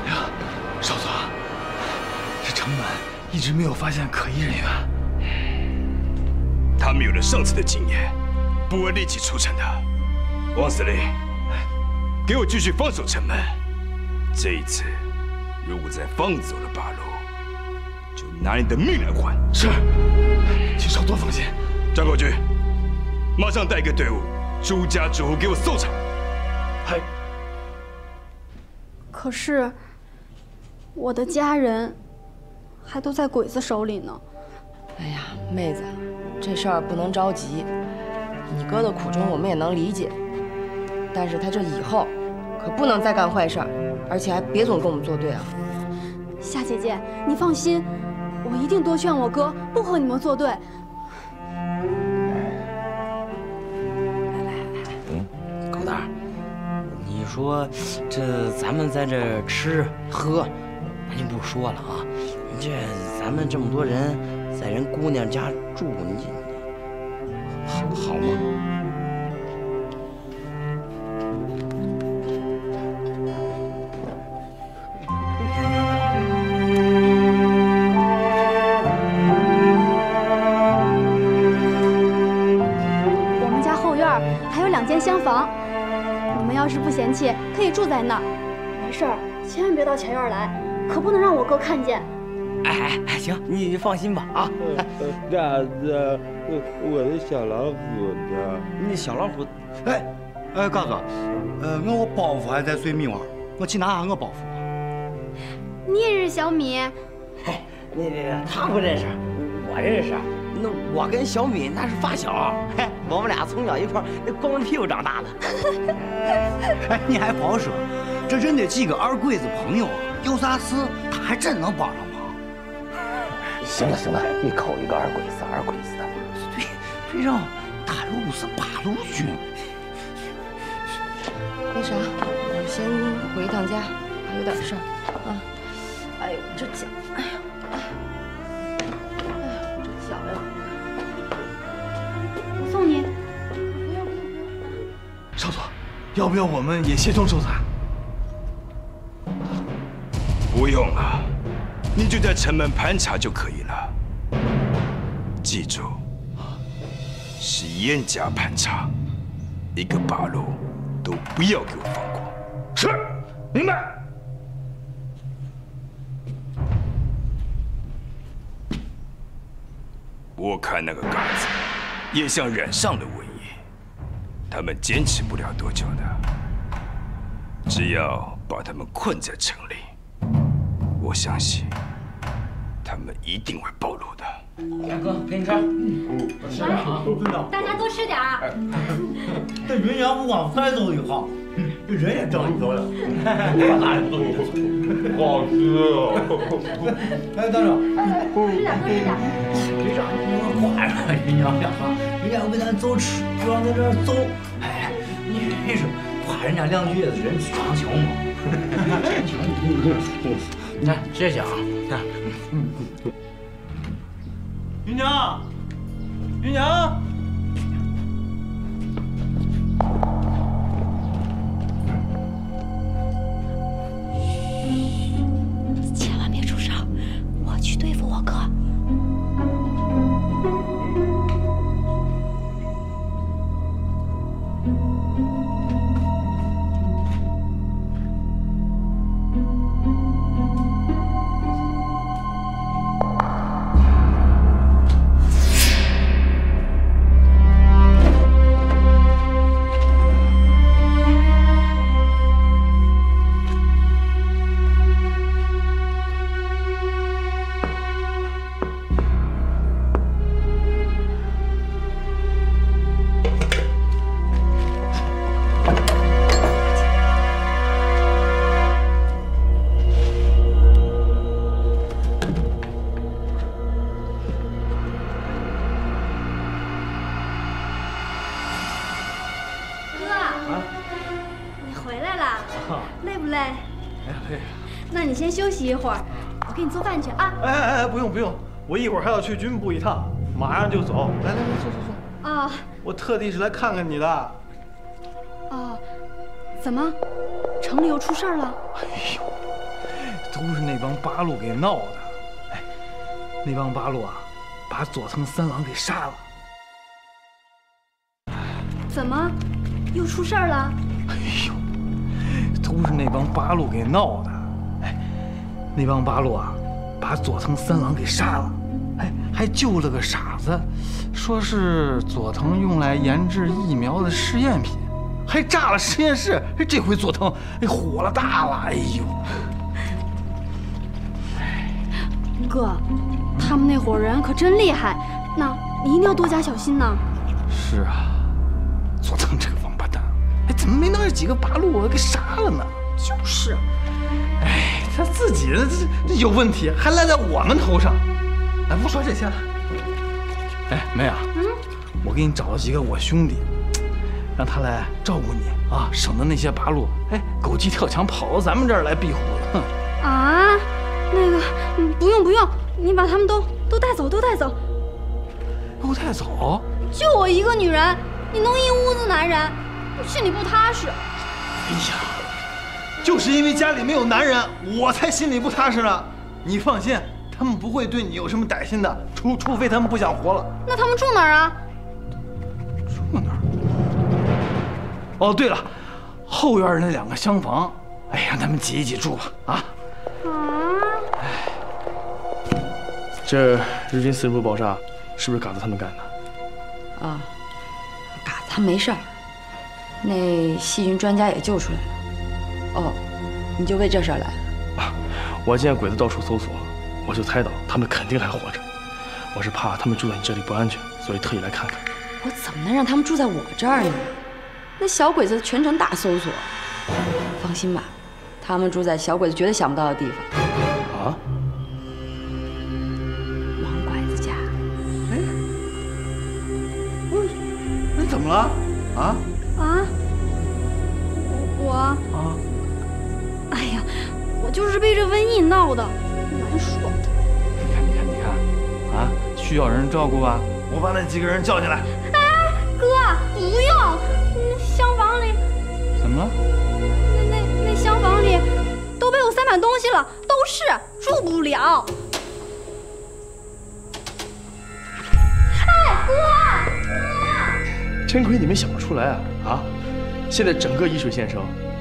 哎呀，少佐，这城门一直没有发现可疑人员。他们有了上次的经验，不会立即出城的。王司令，给我继续放手城门。这一次，如果再放走了八路。 就拿你的命来换！是，请少佐放心。张国军，马上带一个队伍，诛家诛户，给我搜查。嗨。可是，我的家人还都在鬼子手里呢。哎呀，妹子，这事儿不能着急。你哥的苦衷我们也能理解，但是他这以后可不能再干坏事儿，而且还别总跟我们作对啊。 夏姐姐，你放心，我一定多劝我哥不和你们作对。来来来来，狗蛋儿，你说这咱们在这吃喝，咱就不说了啊。你这咱们这么多人在人姑娘家住，你好吗？ 厢房，你们要是不嫌弃，可以住在那儿。没事儿，千万别到前院来，可不能让我哥看见。哎哎，行，你放心吧啊。大哥，我的小老虎呢？你小老虎？哎哎，嘎嘎，我包袱还在水米碗，我去拿下我包袱。你也认识小米？嘿，那他不认识，我认识。 那我跟小米那是发小，嘿，我们俩从小一块儿那光着屁股长大的。哎，你还甭说，这认得几个二鬼子朋友，有啥事他还真能帮上忙。行了行了，一口一个二鬼子，二鬼子的。对，队长，他路是八路军。那啥，我先回趟家，还有点事儿啊。哎呦，这脚，哎呀。 少佐，要不要我们也协同搜查？不用了，你就在城门盘查就可以了。记住，是严加盘查，一个八路都不要给我放过。是，明白。我看那个杆子也像染上了瘟疫。 他们坚持不了多久的，只要把他们困在城里，我相信他们一定会暴露的。大哥，给你吃，我吃点啊，队长，大家多吃点啊。这云阳不光饭做得好，这人也长得漂亮，我哪里不懂你？好吃啊！哎，队长，多吃点，多吃点。队长，你给我挂上云阳两下。 人家为咱揍吃，不让在这儿揍。哎，你说夸人家两句，人曲长情嘛。真情。你看，谢谢啊。看，云娘，云娘。千万别出声，我去对付我哥。 休息一会儿，我给你做饭去啊！哎哎哎，不用不用，我一会儿还要去军部一趟，马上就走。来来来，坐坐坐。啊，我特地是来看看你的。啊，怎么，城里又出事儿了？哎呦，都是那帮八路给闹的。哎，那帮八路啊，把佐藤三郎给杀了。怎么，又出事儿了？哎呦，都是那帮八路给闹的。哎，那帮八路啊，把佐藤三郎给杀了。 哎，还救了个傻子，说是佐藤用来研制疫苗的试验品，还炸了实验室。哎，这回佐藤哎火了大了，哎呦！哥，他们那伙人可真厉害，那你一定要多加小心呢。是啊，佐藤这个王八蛋，哎，怎么没能让几个八路给杀了呢？就是，哎，他自己这有问题，还赖在我们头上。 咱不说这些了。哎，梅啊，我给你找了几个我兄弟，让他来照顾你啊，省得那些八路哎狗急跳墙跑到咱们这儿来庇护了。啊，那个不用不用，你把他们都带走，都带走。都带走？就我一个女人，你弄一屋子男人，我心里不踏实。哎呀，就是因为家里没有男人，我才心里不踏实呢。你放心。 他们不会对你有什么歹心的，除非他们不想活了。那他们住哪儿啊？住哪儿？哦，对了，后院那两个厢房，哎，让他们挤一挤住吧。啊啊！哎，这日军4人部爆炸是不是嘎子他们干的？啊，嘎子他没事儿，那细菌专家也救出来了。哦，你就为这事儿来了？啊，我见鬼子到处搜索。 我就猜到他们肯定还活着，我是怕他们住在你这里不安全，所以特意来看看。我怎么能让他们住在我这儿呢？那小鬼子全城大搜索，放心吧，他们住在小鬼子绝对想不到的地方。啊？王拐子家。哎，我，你怎么了？啊？啊？我啊？哎呀，我就是被这瘟疫闹的。 难说，你看，你看，你看，啊，需要人照顾吧？我把那几个人叫进来。哎，哥，不用，那厢房里怎么了？那厢房里都被我塞满东西了，都是住不了。哎，哥，真亏你们想得出来啊！啊，现在整个沂水县城，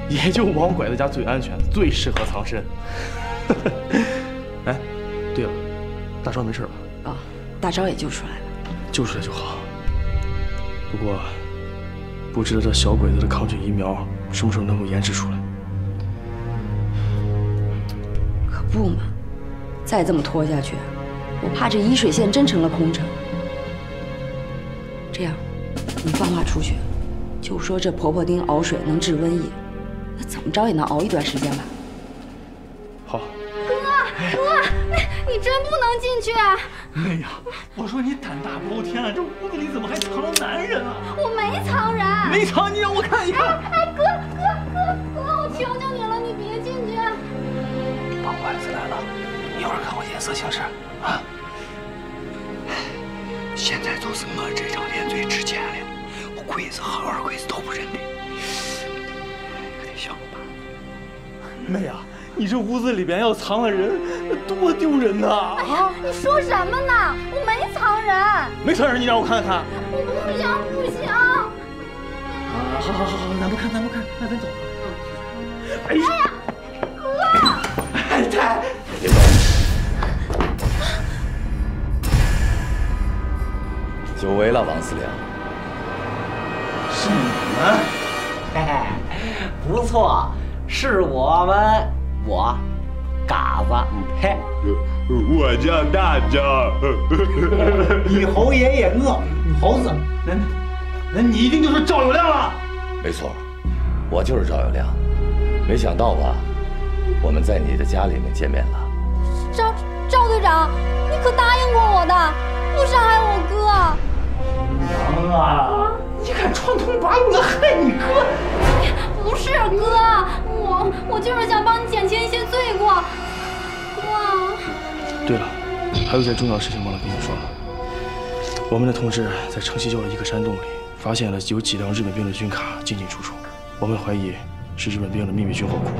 也就王拐子家最安全，最适合藏身。哎，对了，大钊没事吧？啊、哦，大钊也救出来了，救出来就好。不过，不知道这小鬼子的抗菌疫苗什么时候能够研制出来？可不嘛，再这么拖下去，我怕这沂水县真成了空城。这样，你放话出去，就说这婆婆丁熬水能治瘟疫，那怎么着也能熬一段时间吧？好。 哥，你真不能进去！哎呀，我说你胆大包天啊，这屋子里怎么还藏着男人啊？我没藏人，没藏，你让我看一看。哎，哥，我求求你了，你别进去！王拐子来了，一会儿看我眼色行事啊！现在都什么这张脸最值钱了，我鬼子和二鬼子都不认得，我得想个办法。妹啊！ 你这屋子里边要藏了人，多丢人呐！啊，你说什么呢？我没藏人，没藏人，你让我看看。我不行，不行。啊，好好好好，咱不看，咱不看，那咱走吧。哎呀，哥！哎，太……久违了，王司令。是你们？嘿嘿，不错，是我们。 我，嘎子，嘿，我叫大钊。你侯爷也饿，猴子，那你一定就是赵有亮了。没错，我就是赵有亮。没想到吧，我们在你的家里面见面了。赵队长，你可答应过我的，不伤害我哥。娘啊，你敢串通八路来害你哥？不是哥。 我就是想帮你减轻一些罪过，哥。对了，还有件重要事情忘了跟你说了。我们的同志在城西郊的一个山洞里发现了有几辆日本兵的军卡进进出出，我们怀疑是日本兵的秘密军火库。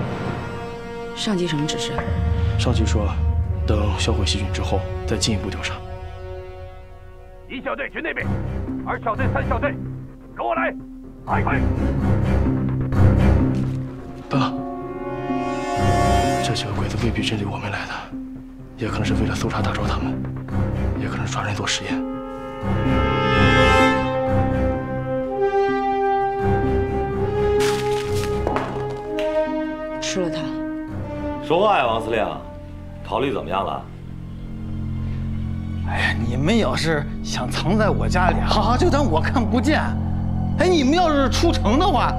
上级什么指示？上级说，等销毁细菌之后再进一步调查。一小队去那边，二小队、三小队，跟我来！来，爸爸，这几个鬼子未必真对我们来的，也可能是为了搜查大钊他们，也可能抓人做实验。 吃了他。说话呀，王司令，考虑怎么样了？哎呀，你们要是想藏在我家里，好好就当我看不见。哎，你们要是出城的话，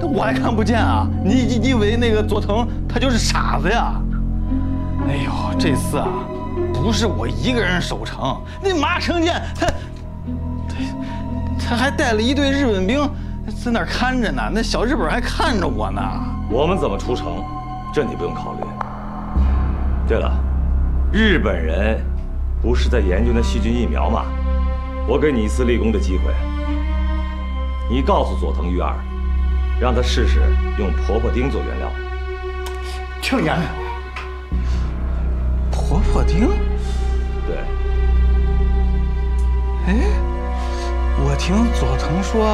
那我还看不见啊？你以为那个佐藤他就是傻子呀？哎呦，这次啊。 不是我一个人守城，那麻城建他还带了一队日本兵在那儿看着呢，那小日本还看着我呢。我们怎么出城，这你不用考虑。对了，日本人不是在研究那细菌疫苗吗？我给你一次立功的机会，你告诉佐藤裕二，让他试试用婆婆丁做原料。这娘们。 婆婆丁，对。哎，我听佐藤说，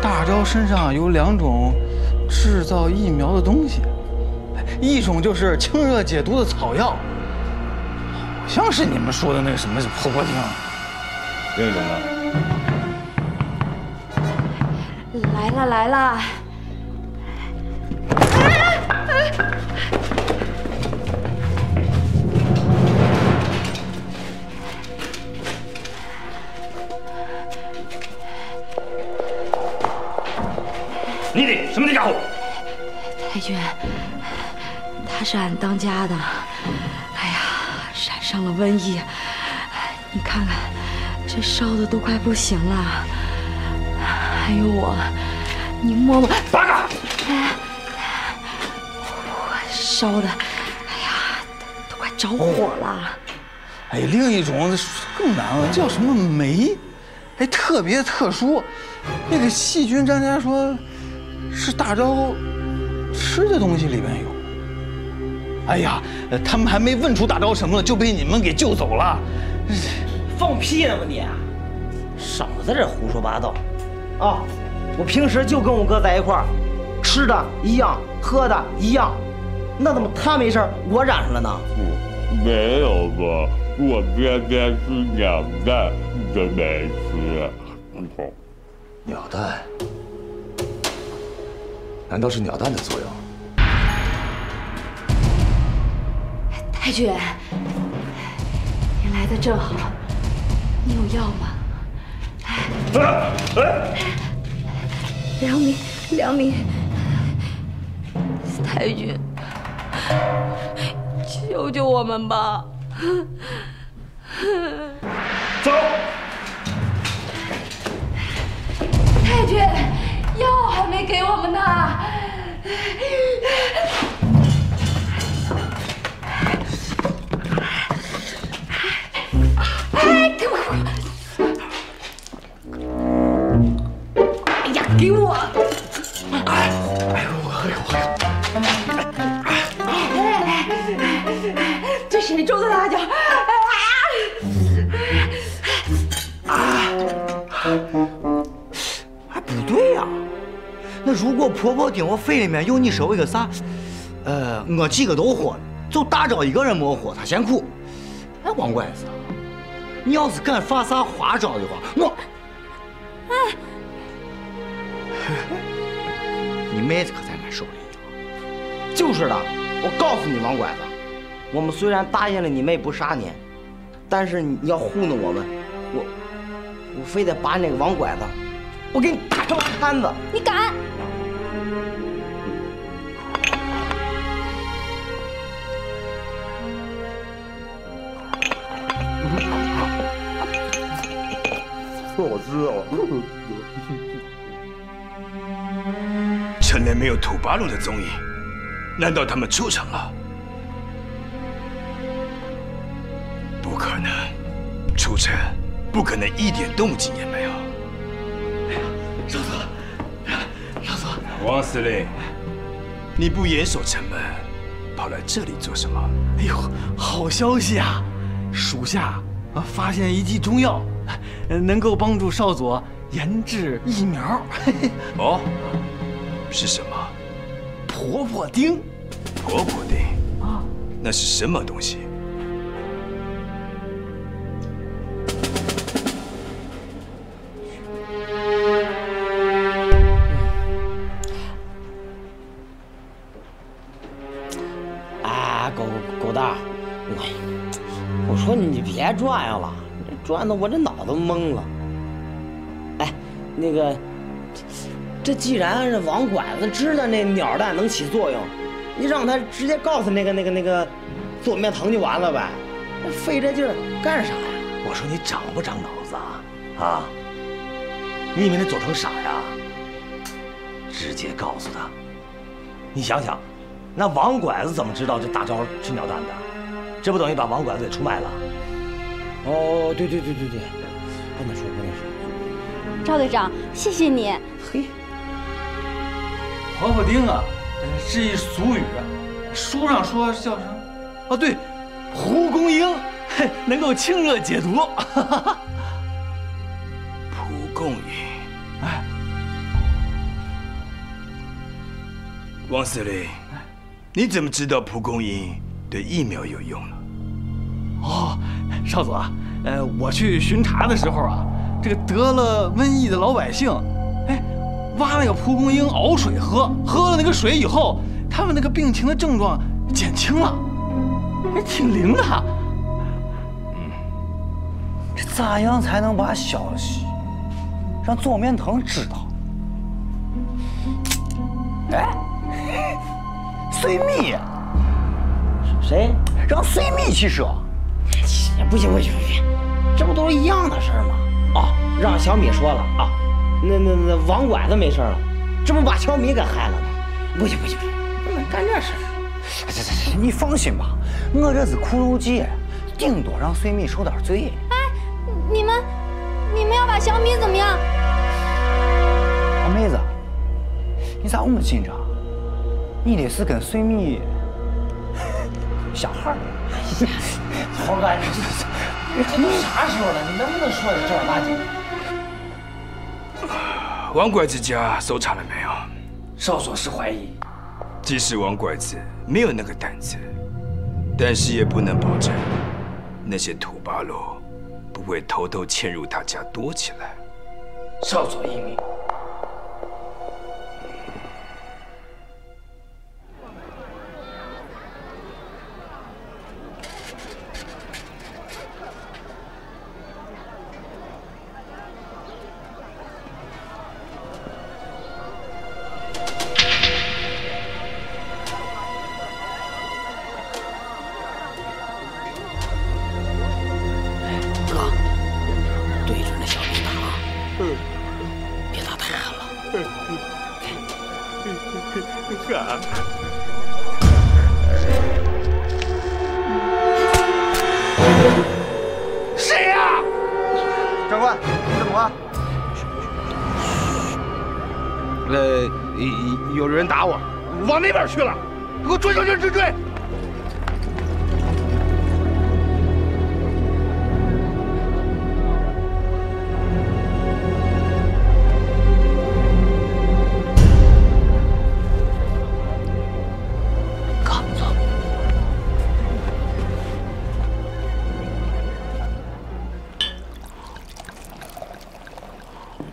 大钊身上有2种制造疫苗的东西，一种就是清热解毒的草药，好像是你们说的那个什么婆婆丁。另一种呢？来了来了。 你得什么家伙？太君，他是俺当家的，哎呀，染上了瘟疫，你看看，这烧的都快不行了。还有我，你摸摸，八嘎！我烧的，哎呀，都快着火了。哎，另一种更难了，叫什么酶？哎，特别特殊。那个细菌专家说。 是大钊吃的东西里边有。哎呀，他们还没问出大钊什么呢，就被你们给救走了。放屁呢吧你！少在这胡说八道！啊，我平时就跟我哥在一块儿，吃的一样，喝的一样，那怎么他没事我染上了呢？没有吧，我天天吃鸟蛋，真没吃。鸟蛋。 难道是鸟蛋的作用？太君，你来的正好，你有药吗？良民，良民，太君，救救我们吧！走。太君。 药还没给我们呢，哎，给我！哎呀，给我！哎，哎呦，哎，这谁种的辣椒？啊！哎，不对呀！ 那如果婆婆顶我肺里面用你手给撒，我几个都活，就大钊一个人没活，他嫌苦。哎，王拐子，你要是敢发啥花招的话，我……哎，你妹子可在俺手里。就是的，我告诉你，王拐子，我们虽然答应了你妹不杀你，但是你要糊弄我们，我非得把那个王拐子，我给你打成摊子。你敢？ 我知道，城内没有土八路的踪影，难道他们出城了？不可能，出城不可能一点动静也没有。少佐，少佐，王司令，你不严守城门，跑来这里做什么？哎呦，好消息啊！属下啊发现一剂中药，能够帮助少佐研制疫苗。哦，是什么？婆婆丁。婆婆丁啊，那是什么东西？ 别转悠了，转的我这脑子懵了。哎，那个，这既然是王拐子知道那鸟蛋能起作用，你让他直接告诉那个左面疼就完了呗，费这劲儿干啥呀？我说你长不长脑子啊？啊？你以为那左藤傻呀？直接告诉他。你想想，那王拐子怎么知道这大招吃鸟蛋的？这不等于把王拐子给出卖了？ 哦，对，不能说。赵队长，谢谢你。嘿，婆婆丁啊，是一俗语，书上说叫什么？哦，对，蒲公英，嘿，能够清热解毒。蒲公英，哎，王司令，你怎么知道蒲公英对疫苗有用呢？哦。 少佐啊，我去巡查的时候啊，这个得了瘟疫的老百姓，哎，挖那个蒲公英熬水喝，喝了那个水以后，他们那个病情的症状减轻了，还挺灵的。嗯，这咋样才能把消息让左面疼知道？哎，随密呀，谁让随密去说？ 不行，这不都是一样的事儿吗？哦，让小米说了啊，那王拐子没事了，这不把小米给害了吗？不行，不能干这事。这，你放心吧，我这次苦肉计，顶多让随米受点罪。哎，你们要把小米怎么样？大妹子，你咋那么紧张？你得是跟随米相好。猴哥，这都啥时候了？你能不能说点正儿八经的？王拐子家搜查了没有？少佐是怀疑。即使王拐子没有那个胆子，但是也不能保证那些土八路不会偷偷潜入他家躲起来。少佐英明。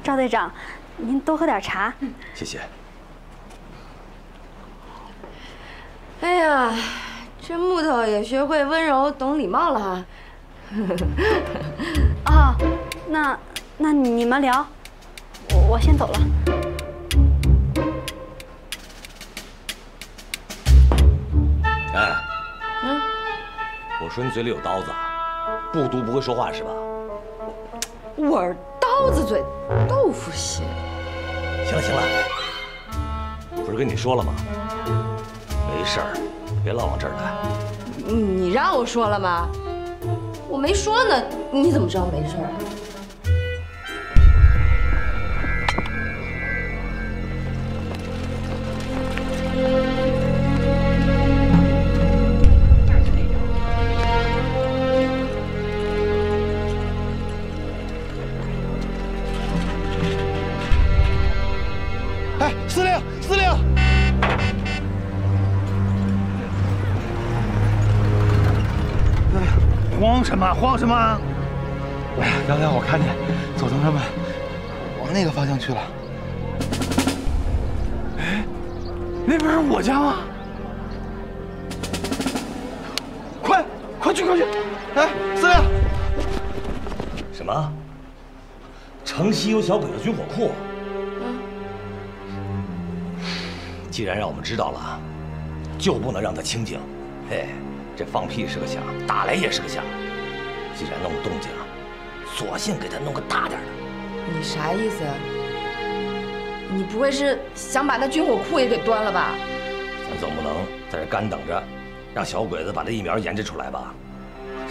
赵队长，您多喝点茶。谢谢。哎呀，这木头也学会温柔懂礼貌了哈。啊，那你们聊，我先走了。哎，嗯，我说你嘴里有刀子啊？不读不会说话是吧？我。 刀子嘴豆腐心。行了，不是跟你说了吗？没事儿，别老往这儿来。你让我说了吗？我没说呢，你怎么知道没事儿啊？哎，司令，司令！慌什么？慌什么？哎，刚才我看见左藤他们往那个方向去了。哎，那边是我家吗？快，快去，快去！哎，司令！什么？城西有小鬼子军火库？ 既然让我们知道了，就不能让他清静。嘿，这放屁是个响，打雷也是个响。既然弄动静，索性给他弄个大点的。你啥意思？你不会是想把那军火库也给端了吧？咱总不能在这干等着，让小鬼子把这疫苗研制出来吧？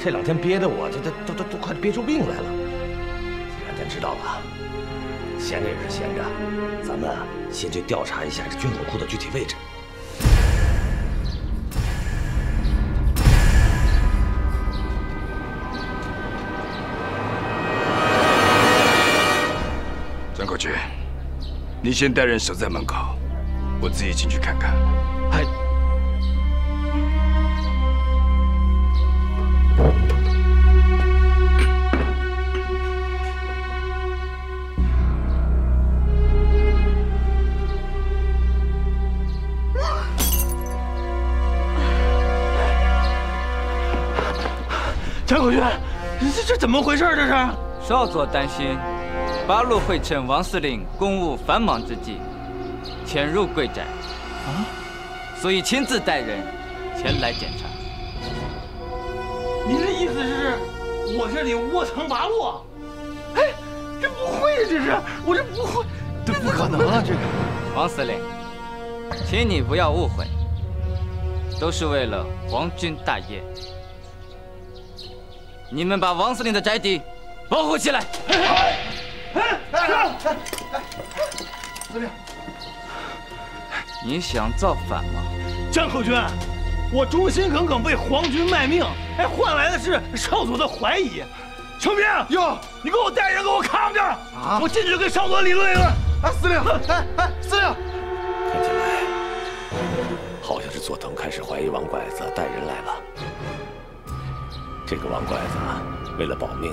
这两天憋得我这都快憋出病来了。既然咱知道了。 闲着也是闲着，咱们啊先去调查一下这军火库的具体位置。张口军，你先带人守在门口，我自己进去看看。嗨。张口军，这怎么回事？这是少佐担心八路会趁王司令公务繁忙之际潜入贵宅，啊，所以亲自带人前来检查。您的意思是，我这里窝藏八路？哎，这不会呀，这是我这不会，这不可能啊！这个王司令，请你不要误会，都是为了皇军大业。 你们把王司令的宅邸保护起来。司令，你想造反吗？张口军，我忠心耿耿为皇军卖命，哎，换来的是少佐的怀疑。成斌，哟，你给我带人给我扛着，啊、我进去跟少佐理论一论。啊，司令，司令，看起来好像是佐藤开始怀疑王拐子带人来了。 这个王拐子啊，为了保命，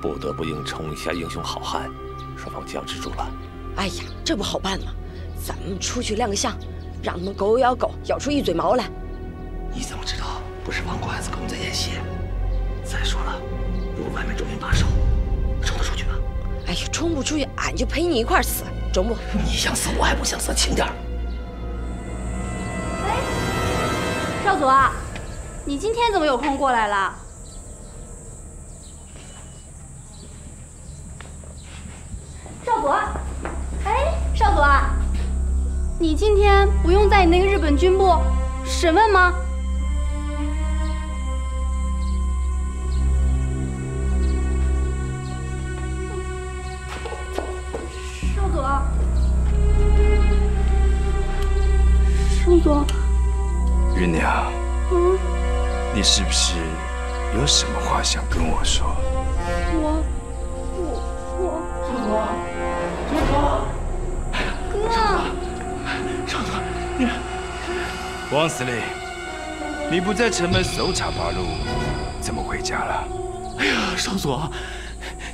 不得不硬冲一下英雄好汉，双方僵持住了。哎呀，这不好办吗？咱们出去亮个相，让他们狗咬狗，咬出一嘴毛来。你怎么知道不是王拐子跟我们在演戏？再说了，如果外面中英把守，冲得出去吗？哎呀，冲不出去，俺就陪你一块死，中不？你想死，我还不想死，轻点儿。哎，少佐啊。 你今天怎么有空过来了？少佐，哎，少佐，你今天不用在你那个日本军部审问吗？少佐，少佐，芸娘，嗯。 你是不是有什么话想跟我说？少佐，你王司令，你不在城门搜查八路，怎么回家了？哎呀，少佐，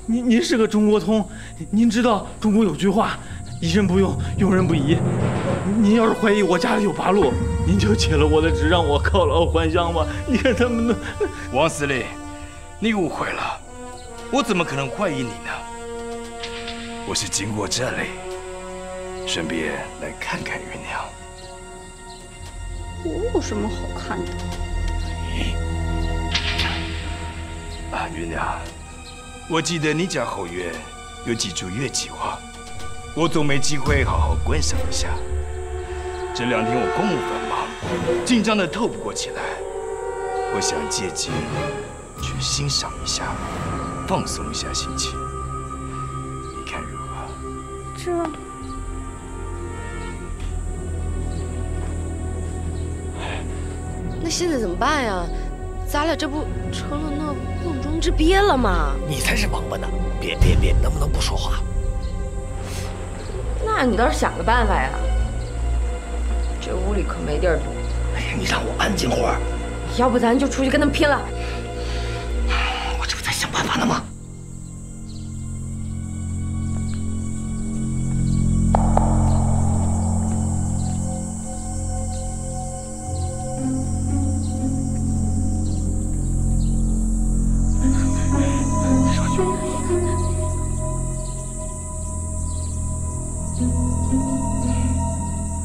您是个中国通，您知道中国有句话，疑人不用，用人不疑。您要是怀疑我家里有八路。 您就解了我的职，让我靠老还乡吧！你看他们都……王司令，你误会了，我怎么可能怀疑你呢？我是经过这里，顺便来看看芸娘。我有什么好看的？啊，芸娘，我记得你家后院有几株月季花，我总没机会好好观赏一下。 这两天我公务繁忙，紧张的透不过气来。我想借机去欣赏一下，放松一下心情。你看如何？这……那现在怎么办呀？咱俩这不成了那瓮中之鳖了吗？你才是王八呢！别，能不能不说话？那。那你倒是想个办法呀！这屋里可没地儿躲。哎呀，你让我安静会儿。要不咱就出去跟他们拼了！我这不在想办法呢吗？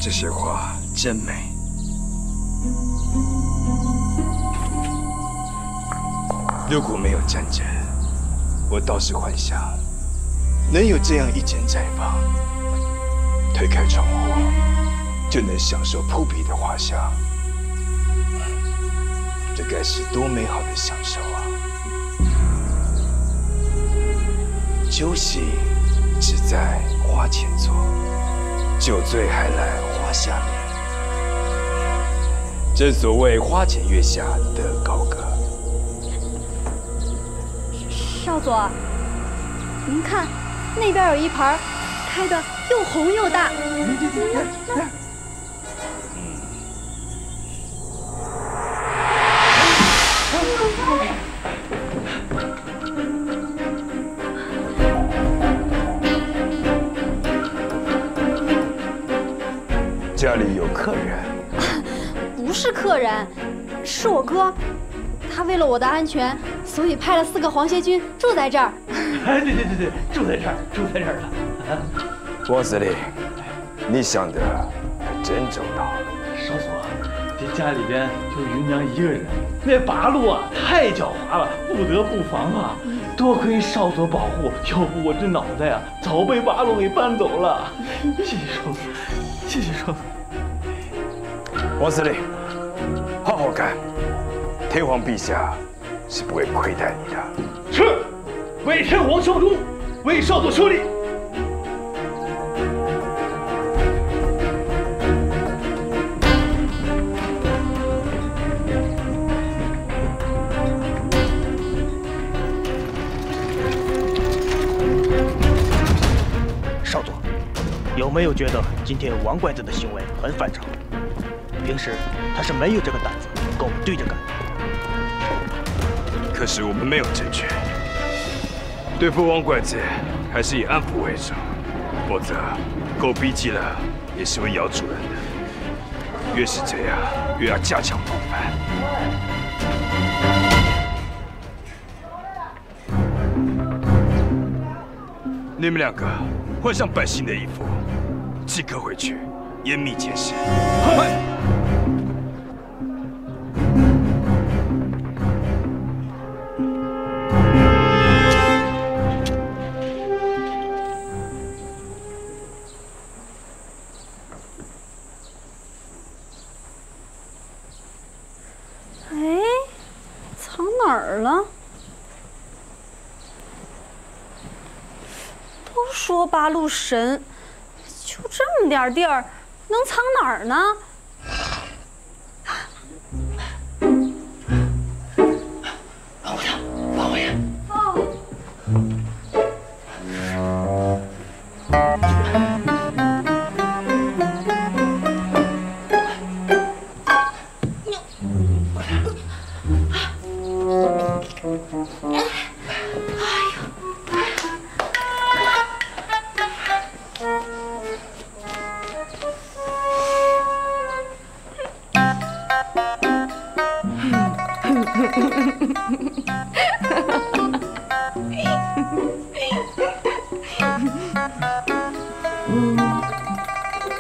这些花真美。如果没有战争，我倒是幻想能有这样一间宅房，推开窗户就能享受扑鼻的花香，这该是多美好的享受啊！酒喜只在花前坐。 酒醉还来花下眠，正所谓花前月下得高阁。少佐，您看，那边有一盆开的又红又大。家里有客人，不是客人，是我哥。他为了我的安全，所以派了4个皇协军住在这儿。哎，对对对对，住在这儿，住在这儿了。王司令，你想的可真周到。少佐，这家里边就云娘一个人，那八路啊太狡猾了，不得不防啊。多亏少佐保护，要不我这脑袋啊早被八路给搬走了。谢谢少佐。 谢谢少佐，王司令，好好干，天皇陛下是不会亏待你的。是，为天皇效忠，为少佐效力。少佐。 有没有觉得今天王拐子的行为很反常？平时他是没有这个胆子跟我们对着干的。可是我们没有证据，对付王拐子还是以安抚为主，否则狗逼急了也是会咬主人的。越是这样，越要加强防范。 你们2个换上百姓的衣服，即刻回去严密监视。哎，藏哪儿了？ 都说八路神，就这么点地儿，能藏哪儿呢？王姑娘，王王爷。哦。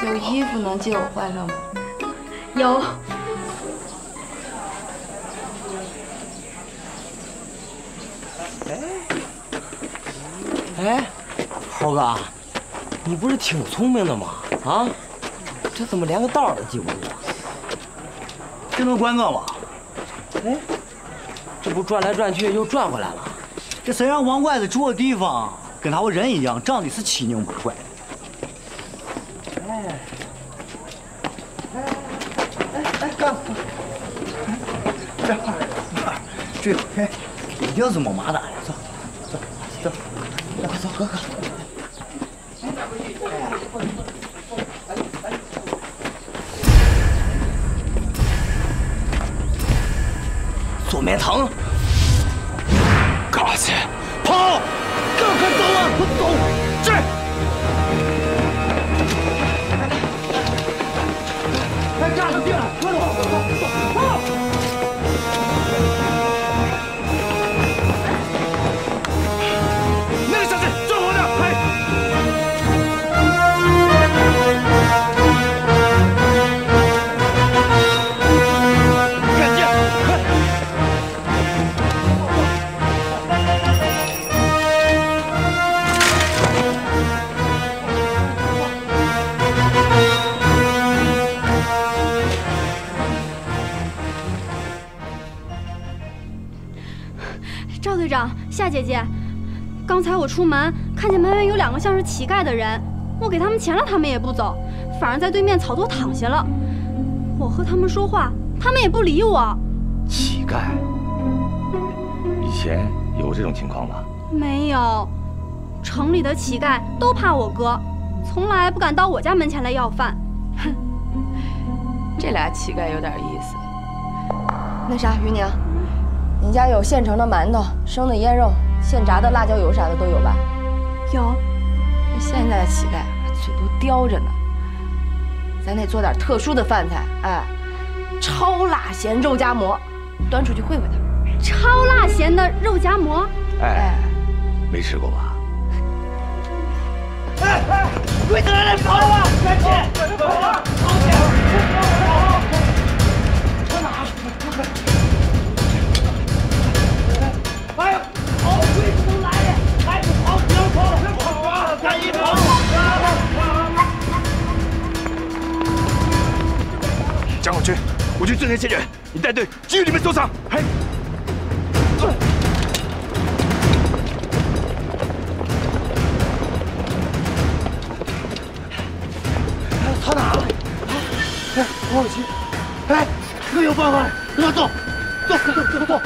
有衣服能借我换上吗？有。哎，猴哥，你不是挺聪明的吗？啊，这怎么连个道都记不住啊？这能关照吗？哎。 这不转来转去又转回来了，这谁让王怪子住的地方跟他我人一样，仗的是欺牛马拐的。哎，干活！这块儿，这回一定是没麻打呀！走，哥哥。面疼。嘎子，跑！快走啊！走，追！哎，嘎子进来，快走，走，跑！ 队长，夏姐姐，刚才我出门看见门外有两个像是乞丐的人，我给他们钱了，他们也不走，反而在对面草垛躺下了。我和他们说话，他们也不理我。乞丐，以前有这种情况吗？没有，城里的乞丐都怕我哥，从来不敢到我家门前来要饭。哼，这俩乞丐有点意思。那啥，余娘。 你家有现成的馒头、生的腌肉、现炸的辣椒油啥的都有吧？有。现在的乞丐嘴都叼着呢，咱得做点特殊的饭菜，哎，超辣咸肉夹馍，端出去会会他。超辣咸的肉夹馍？哎，没吃过吧？哎哎，鬼子来了，跑了吧！赶紧，跑了，跑起来，跑！往哪？ 哎，跑！鬼子都来了，还不跑？别跑！别跑啊！赶紧跑！张广军，我去镇上解决，你带队继续你们搜查。嘿。他哪了？哎，王老七，哎，没有办法，跟他走，走！哎。 走！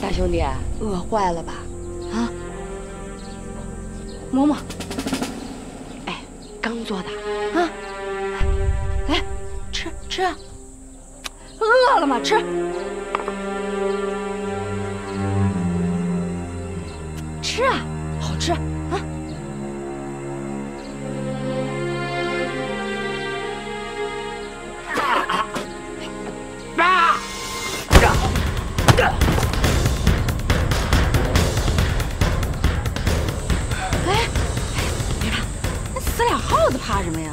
大兄弟，饿坏了吧？啊，嬷嬷，哎，刚做的啊，来吃吃，饿了吗？吃。吃啊，好吃啊！爸。 耗子怕什么呀？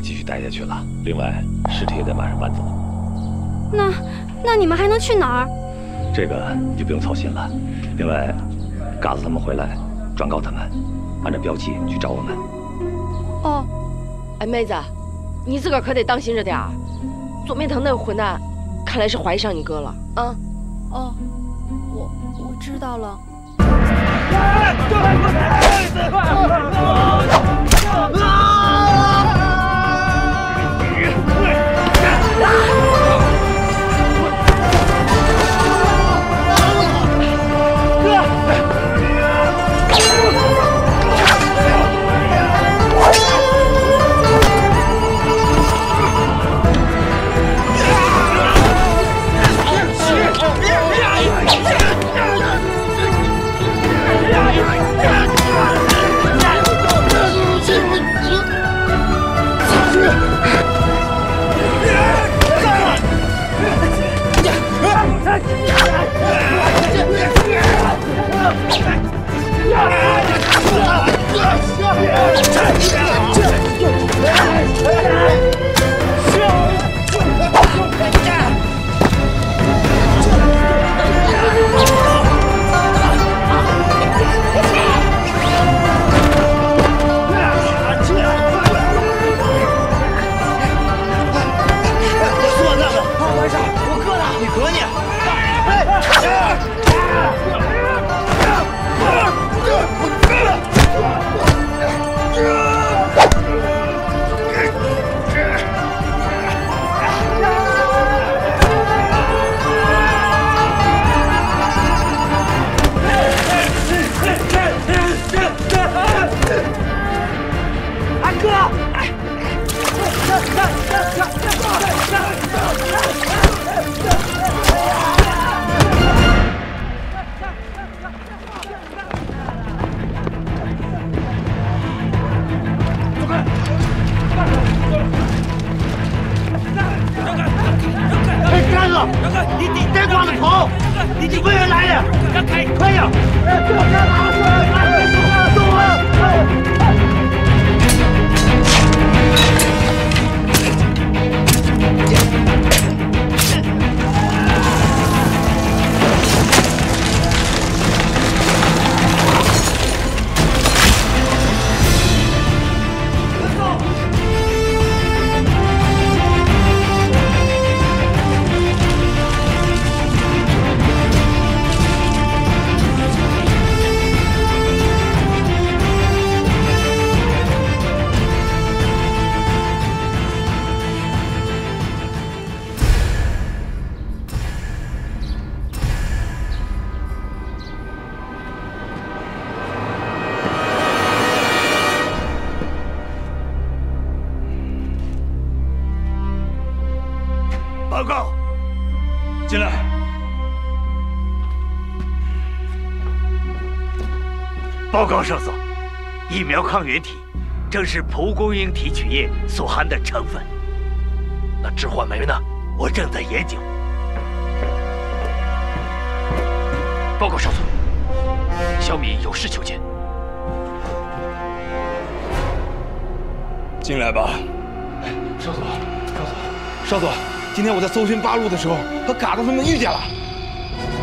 继续待下去了。另外，尸体也得马上搬走。那你们还能去哪儿？这个你就不用操心了。另外，嘎子他们回来，转告他们，按照标记去找我们。哦，哎，妹子，你自个儿可得当心着点儿。左面堂那个混蛋，看来是怀疑上你哥了啊。哦，我知道了。上司，疫苗抗原体正是蒲公英提取液所含的成分。那致幻酶呢？我正在研究。报告上司，小米有事求见。进来吧。少佐，今天我在搜寻八路的时候，和嘎达他们遇见了。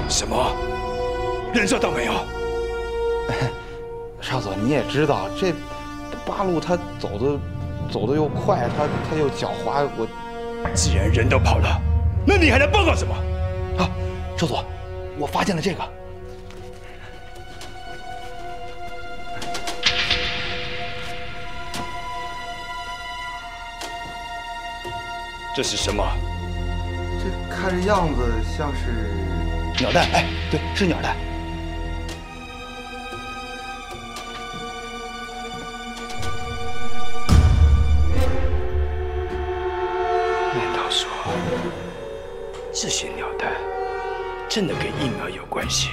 什么？人质倒没有。 少佐，你也知道，这八路他走的又快，他又狡猾。我既然人都跑了，那你还来报告什么？啊，少佐，我发现了这个。这是什么？这看着样子像是鸟蛋。哎，对，是鸟蛋。 这些鸟蛋真的跟疫苗有关系？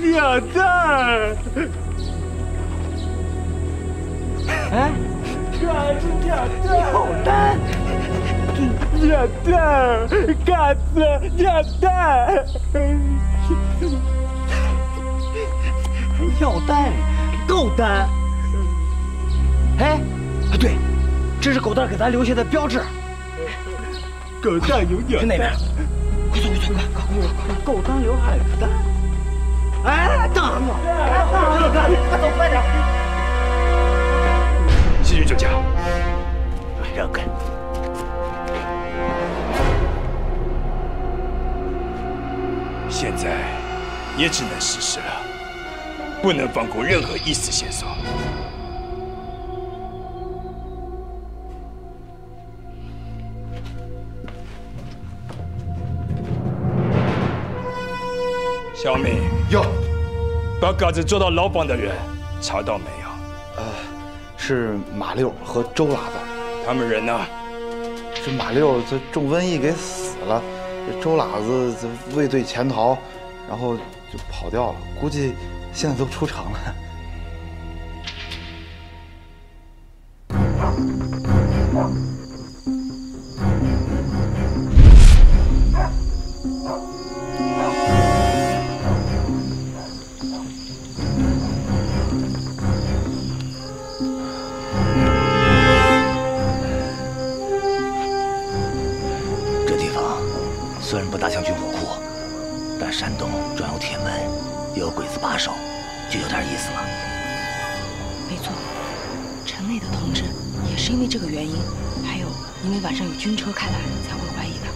鸟蛋！哎，嘎子鸟蛋！鸟蛋！鸟蛋！嘎子鸟蛋！鸟蛋！狗蛋！ 哎，对，这是狗蛋给咱留下的标志。狗蛋有鸟蛋，在哪边？快！狗蛋有海蛋。哎，等我！走，快点！继续酒驾，让开。现在也只能实施了，不能放过任何一丝线索。小敏，哟，把嘎子捉到牢房的人查到没有？是马六和周喇叭，他们人呢？这马六这中瘟疫给死了。 周喇子这畏罪潜逃，然后就跑掉了，估计现在都出城了。这地方。 虽然不搭强军火库，但山洞专有铁门，又有鬼子把守，就有点意思了。没错，陈磊的同志也是因为这个原因，还有因为晚上有军车开来，才会怀疑他。